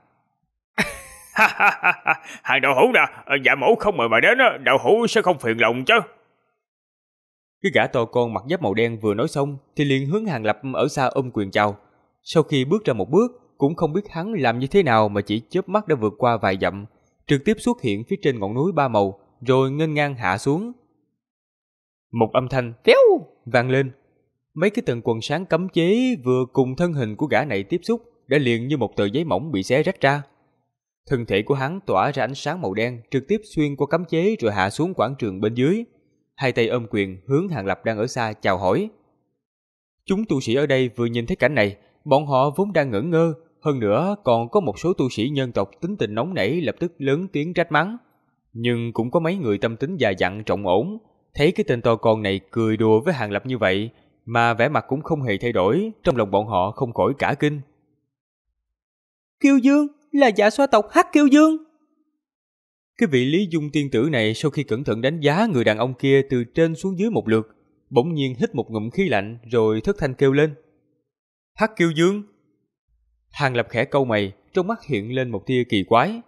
Hàng đạo hữu nè, dạ mẫu không mời mà đến, đạo hữu sẽ không phiền lòng chứ. Cái gã to con mặc giáp màu đen vừa nói xong thì liền hướng Hàn Lập ở xa ôm quyền chào. Sau khi bước ra một bước, cũng không biết hắn làm như thế nào mà chỉ chớp mắt đã vượt qua vài dặm, trực tiếp xuất hiện phía trên ngọn núi ba màu, rồi nghênh ngang hạ xuống. Một âm thanh "Phéo" vang lên. Mấy cái tầng quần sáng cấm chế vừa cùng thân hình của gã này tiếp xúc đã liền như một tờ giấy mỏng bị xé rách ra. Thân thể của hắn tỏa ra ánh sáng màu đen, trực tiếp xuyên qua cấm chế rồi hạ xuống quảng trường bên dưới. Hai tay ôm quyền hướng Hàn Lập đang ở xa chào hỏi. Chúng tu sĩ ở đây vừa nhìn thấy cảnh này, bọn họ vốn đang ngẩn ngơ, hơn nữa còn có một số tu sĩ nhân tộc tính tình nóng nảy lập tức lớn tiếng trách mắng. Nhưng cũng có mấy người tâm tính già dặn trọng ổn, thấy cái tên to con này cười đùa với Hàn Lập như vậy mà vẻ mặt cũng không hề thay đổi, trong lòng bọn họ không khỏi cả kinh. Kiêu Dương là Dạ Xoa tộc Hắc Kiêu Dương. Cái vị Lý Dung tiên tử này sau khi cẩn thận đánh giá người đàn ông kia từ trên xuống dưới một lượt, bỗng nhiên hít một ngụm khí lạnh rồi thất thanh kêu lên. Hắc Kiêu Dương. Hàn Lập khẽ cau mày, trong mắt hiện lên một tia kỳ quái.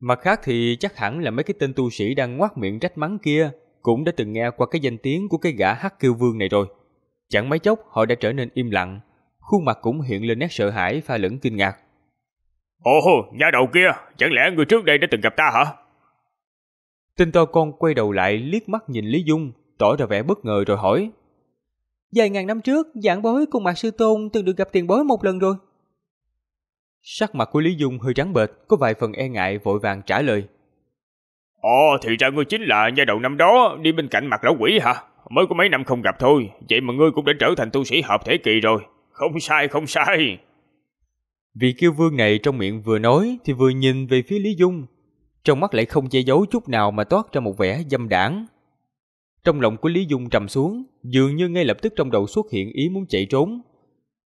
Mặt khác thì chắc hẳn là mấy cái tên tu sĩ đang ngoác miệng trách mắng kia cũng đã từng nghe qua cái danh tiếng của cái gã Hắc Kiêu Vương này rồi. Chẳng mấy chốc họ đã trở nên im lặng, khuôn mặt cũng hiện lên nét sợ hãi pha lẫn kinh ngạc. Ồ, nhà đầu kia, chẳng lẽ người trước đây đã từng gặp ta hả? Tên to con quay đầu lại liếc mắt nhìn Lý Dung, tỏ ra vẻ bất ngờ rồi hỏi. Vài ngàn năm trước, giảng bối cùng Mạc Sư Tôn từng được gặp tiền bối một lần rồi. Sắc mặt của Lý Dung hơi trắng bệch, có vài phần e ngại vội vàng trả lời. Ồ, thì ra ngươi chính là nha đầu năm đó đi bên cạnh Mạc lão quỷ hả? Mới có mấy năm không gặp thôi, vậy mà ngươi cũng đã trở thành tu sĩ hợp thể kỳ rồi. Không sai, không sai. Vị kiêu vương này trong miệng vừa nói thì vừa nhìn về phía Lý Dung, trong mắt lại không che giấu chút nào mà toát ra một vẻ dâm đảng. Trong lòng của Lý Dung trầm xuống, dường như ngay lập tức trong đầu xuất hiện ý muốn chạy trốn.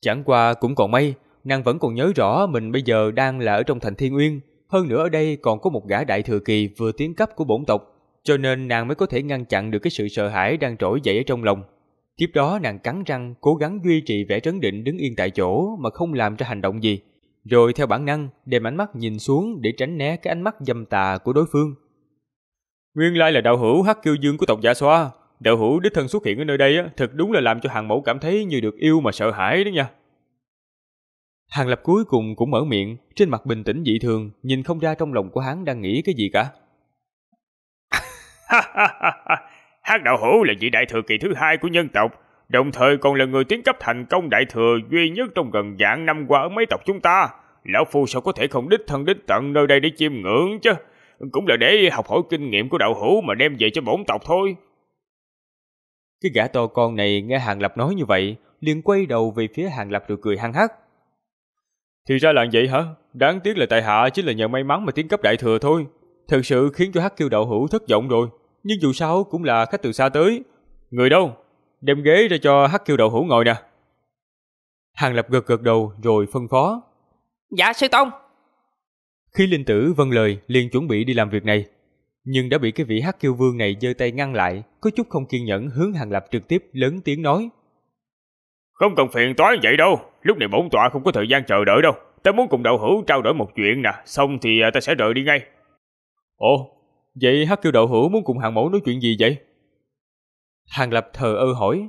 Chẳng qua cũng còn may, nàng vẫn còn nhớ rõ mình bây giờ đang là ở trong thành Thiên Nguyên, hơn nữa ở đây còn có một gã đại thừa kỳ vừa tiến cấp của bổn tộc, cho nên nàng mới có thể ngăn chặn được cái sự sợ hãi đang trỗi dậy ở trong lòng. Tiếp đó nàng cắn răng cố gắng duy trì vẻ trấn định đứng yên tại chỗ mà không làm ra hành động gì, rồi theo bản năng đem ánh mắt nhìn xuống để tránh né cái ánh mắt dâm tà của đối phương. Nguyên lai là đạo hữu Hắc Kiêu Dương của tộc Dạ Xoa, đạo hữu đích thân xuất hiện ở nơi đây á, thật đúng là làm cho Hàn Mẫu cảm thấy như được yêu mà sợ hãi đó nha. Hàn Lập cuối cùng cũng mở miệng, trên mặt bình tĩnh dị thường, nhìn không ra trong lòng của hắn đang nghĩ cái gì cả. Hắc đạo hữu là vị đại thừa kỳ thứ hai của nhân tộc, đồng thời còn là người tiến cấp thành công đại thừa duy nhất trong gần vạn năm qua ở mấy tộc chúng ta. Lão phu sao có thể không đích thân đích tận nơi đây để chiêm ngưỡng chứ, cũng là để học hỏi kinh nghiệm của đạo hữu mà đem về cho bổn tộc thôi. Cái gã to con này nghe Hàn Lập nói như vậy, liền quay đầu về phía Hàn Lập rồi cười hăng hắc. Thì ra là vậy hả? Đáng tiếc là tại hạ chính là nhờ may mắn mà tiến cấp đại thừa thôi. Thực sự khiến cho Hắc Kiêu đạo hữu thất vọng rồi. Nhưng dù sao cũng là khách từ xa tới. Người đâu? Đem ghế ra cho Hắc Kiêu đạo hữu ngồi nè. Hàn Lập gật gật đầu rồi phân phó. Dạ sư tông. Khí Linh Tử vâng lời liền chuẩn bị đi làm việc này, nhưng đã bị cái vị Hắc Kiêu Vương này giơ tay ngăn lại, có chút không kiên nhẫn hướng Hàn Lập trực tiếp lớn tiếng nói. Không cần phiền toái vậy đâu, lúc này bổn tọa không có thời gian chờ đợi đâu. Ta muốn cùng đạo hữu trao đổi một chuyện nè, xong thì ta sẽ rời đi ngay. Ồ, vậy Hắc Kiêu đạo hữu muốn cùng Hàn Mẫu nói chuyện gì vậy? Hàn Lập thờ ơ hỏi.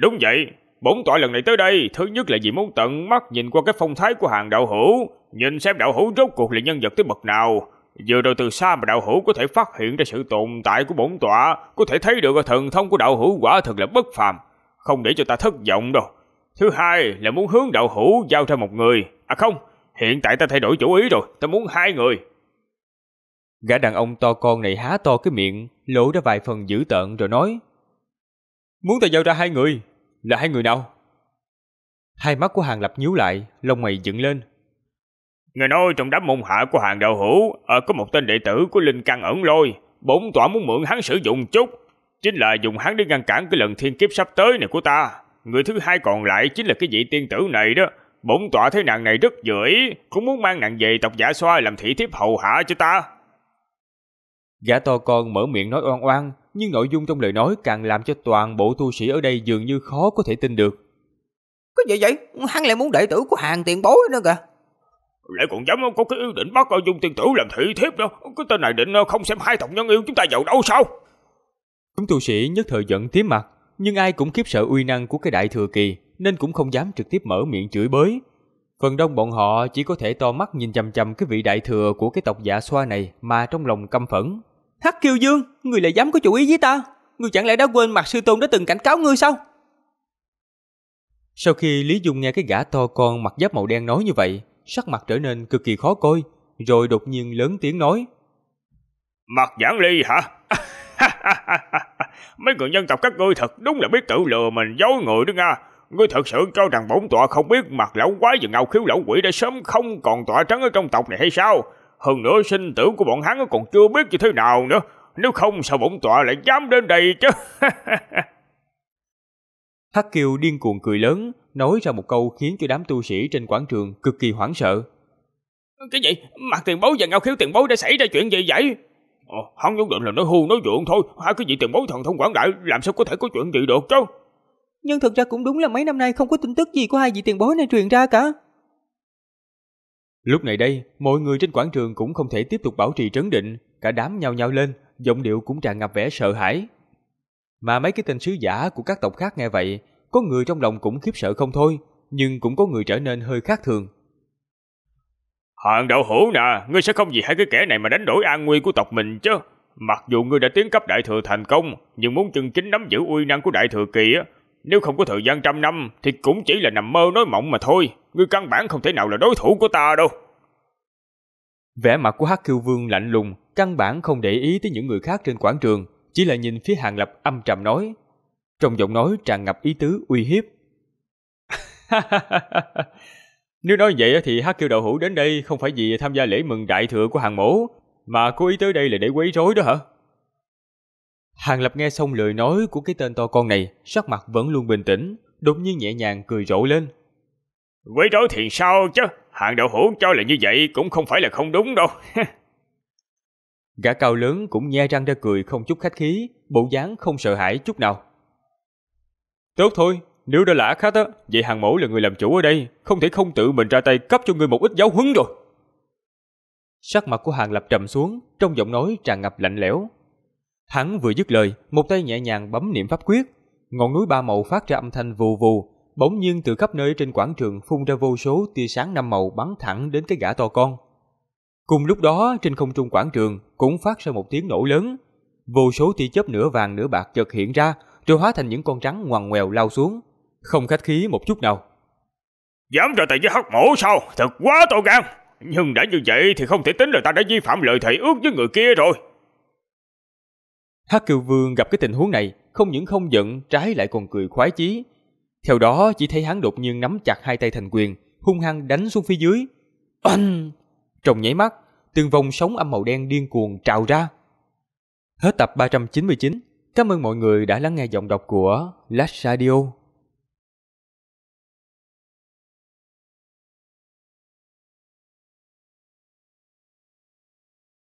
Đúng vậy, bổn tọa lần này tới đây, thứ nhất là vì muốn tận mắt nhìn qua cái phong thái của Hàn đạo hữu, nhìn xem đạo hữu rốt cuộc là nhân vật tới bậc nào. Vừa rồi từ xa mà đạo hữu có thể phát hiện ra sự tồn tại của bổn tọa, có thể thấy được thần thông của đạo hữu quả thật là bất phàm, không để cho ta thất vọng đâu. Thứ hai là muốn hướng đạo hữu giao ra một người. À không, hiện tại ta thay đổi chủ ý rồi, ta muốn hai người. Gã đàn ông to con này há to cái miệng, lộ ra vài phần dữ tợn rồi nói. Muốn ta giao ra hai người, là hai người nào? Hai mắt của Hàn Lập nhíu lại, lông mày dựng lên. Người nói trong đám môn hạ của Hàn đạo hữu à, có một tên đệ tử của Linh Căng Ẩn Lôi, bổn tọa muốn mượn hắn sử dụng chút, chính là dùng hắn để ngăn cản cái lần thiên kiếp sắp tới này của ta. Người thứ hai còn lại chính là cái vị tiên tử này đó, bổn tọa thấy nàng này rất vừa ý, cũng muốn mang nàng về tộc Dạ Xoa làm thị thiếp hầu hạ cho ta. Gã to con mở miệng nói oan oan, nhưng nội dung trong lời nói càng làm cho toàn bộ tu sĩ ở đây dường như khó có thể tin được. Có vậy vậy, hắn lại muốn đệ tử của Hàn tiền bối nữa kìa. Lại còn dám có cái ý định bắt Dung tiên tử làm thị thiếp đó, cái tên này định không xem hai tộc nhân yêu chúng ta vào đâu sao? Chúng tu sĩ nhất thời giận tím mặt, nhưng ai cũng khiếp sợ uy năng của cái đại thừa kỳ nên cũng không dám trực tiếp mở miệng chửi bới. Phần đông bọn họ chỉ có thể to mắt nhìn chằm chằm cái vị đại thừa của cái tộc Dạ Xoa này mà trong lòng căm phẫn. Hắc Kiêu Dương, người lại dám có chủ ý với ta, người chẳng lẽ đã quên Mạc sư tôn đã từng cảnh cáo ngươi sao? Sau khi Lý Dung nghe cái gã to con mặc giáp màu đen nói như vậy, sắc mặt trở nên cực kỳ khó coi, rồi đột nhiên lớn tiếng nói. Mạc Giảng Ly hả? Mấy người nhân tộc các ngươi thật đúng là biết tự lừa mình dối người đó nha. Ngươi thật sự cho rằng bổn tọa không biết Mạc lão quái và Ngạo Khiếu lão quỷ đã sớm không còn tỏa trắng ở trong tộc này hay sao? Hơn nữa sinh tử của bọn hắn còn chưa biết như thế nào nữa, nếu không sao bổn tọa lại dám đến đây chứ? Hắc Kiêu điên cuồng cười lớn, nói ra một câu khiến cho đám tu sĩ trên quảng trường cực kỳ hoảng sợ. Cái gì? Mạc tiền bối và Ngạo Khiếu tiền bối đã xảy ra chuyện gì vậy? Ờ, hắn nhất định là nói hưu nói vượng thôi, hai cái vị tiền bối thần thông quảng đại làm sao có thể có chuyện gì được chứ? Nhưng thật ra cũng đúng là mấy năm nay không có tin tức gì của hai vị tiền bối này truyền ra cả. Lúc này đây, mọi người trên quảng trường cũng không thể tiếp tục bảo trì trấn định, cả đám nhao nhao lên, giọng điệu cũng tràn ngập vẻ sợ hãi. Mà mấy cái tên sứ giả của các tộc khác nghe vậy, có người trong lòng cũng khiếp sợ không thôi, nhưng cũng có người trở nên hơi khác thường. Hàn đạo hữu nè, ngươi sẽ không vì hai cái kẻ này mà đánh đổi an nguy của tộc mình chứ? Mặc dù ngươi đã tiến cấp đại thừa thành công, nhưng muốn chân chính nắm giữ uy năng của đại thừa kỳ á, nếu không có thời gian trăm năm thì cũng chỉ là nằm mơ nói mộng mà thôi. Ngươi căn bản không thể nào là đối thủ của ta đâu. Vẻ mặt của Hắc Kiêu Vương lạnh lùng, căn bản không để ý tới những người khác trên quảng trường, chỉ là nhìn phía Hàn Lập âm trầm nói, trong giọng nói tràn ngập ý tứ uy hiếp. Nếu nói vậy thì Hắc Kiêu đạo hữu đến đây không phải vì tham gia lễ mừng đại thừa của Hàn mỗ, mà cố ý tới đây là để quấy rối đó hả? Hàn Lập nghe xong lời nói của cái tên to con này, sắc mặt vẫn luôn bình tĩnh, đột nhiên nhẹ nhàng cười rộ lên. Quấy rối thì sao chứ, Hàn đạo hữu cho là như vậy cũng không phải là không đúng đâu. Gã cao lớn cũng nhe răng ra cười không chút khách khí, bộ dáng không sợ hãi chút nào. Tốt thôi, nếu đã lã khách á, vậy Hàn Mẫu là người làm chủ ở đây, không thể không tự mình ra tay cấp cho ngươi một ít giáo huấn rồi. Sắc mặt của Hàn Lập trầm xuống, trong giọng nói tràn ngập lạnh lẽo. Hắn vừa dứt lời, một tay nhẹ nhàng bấm niệm pháp quyết, ngọn núi ba màu phát ra âm thanh vù vù, bỗng nhiên từ khắp nơi trên quảng trường phun ra vô số tia sáng năm màu bắn thẳng đến cái gã to con. Cùng lúc đó, trên không trung quảng trường cũng phát ra một tiếng nổ lớn, vô số tia chớp nửa vàng nửa bạc chợt hiện ra, rồi hóa thành những con rắn ngoằn ngoèo lao xuống, không khách khí một chút nào. Dám ra tay với Hắc Mổ sao? Thật quá to gan! Nhưng đã như vậy thì không thể tính là ta đã vi phạm lời thầy ước với người kia rồi. Hắc Cự Vương gặp cái tình huống này, không những không giận, trái lại còn cười khoái chí. Theo đó chỉ thấy hắn đột nhiên nắm chặt hai tay thành quyền, hung hăng đánh xuống phía dưới. Oanh! Trong nháy mắt, từng vòng sóng âm màu đen điên cuồng trào ra. Hết tập ba trăm chín mươi chín. Cảm ơn mọi người đã lắng nghe giọng đọc của Lát Radio.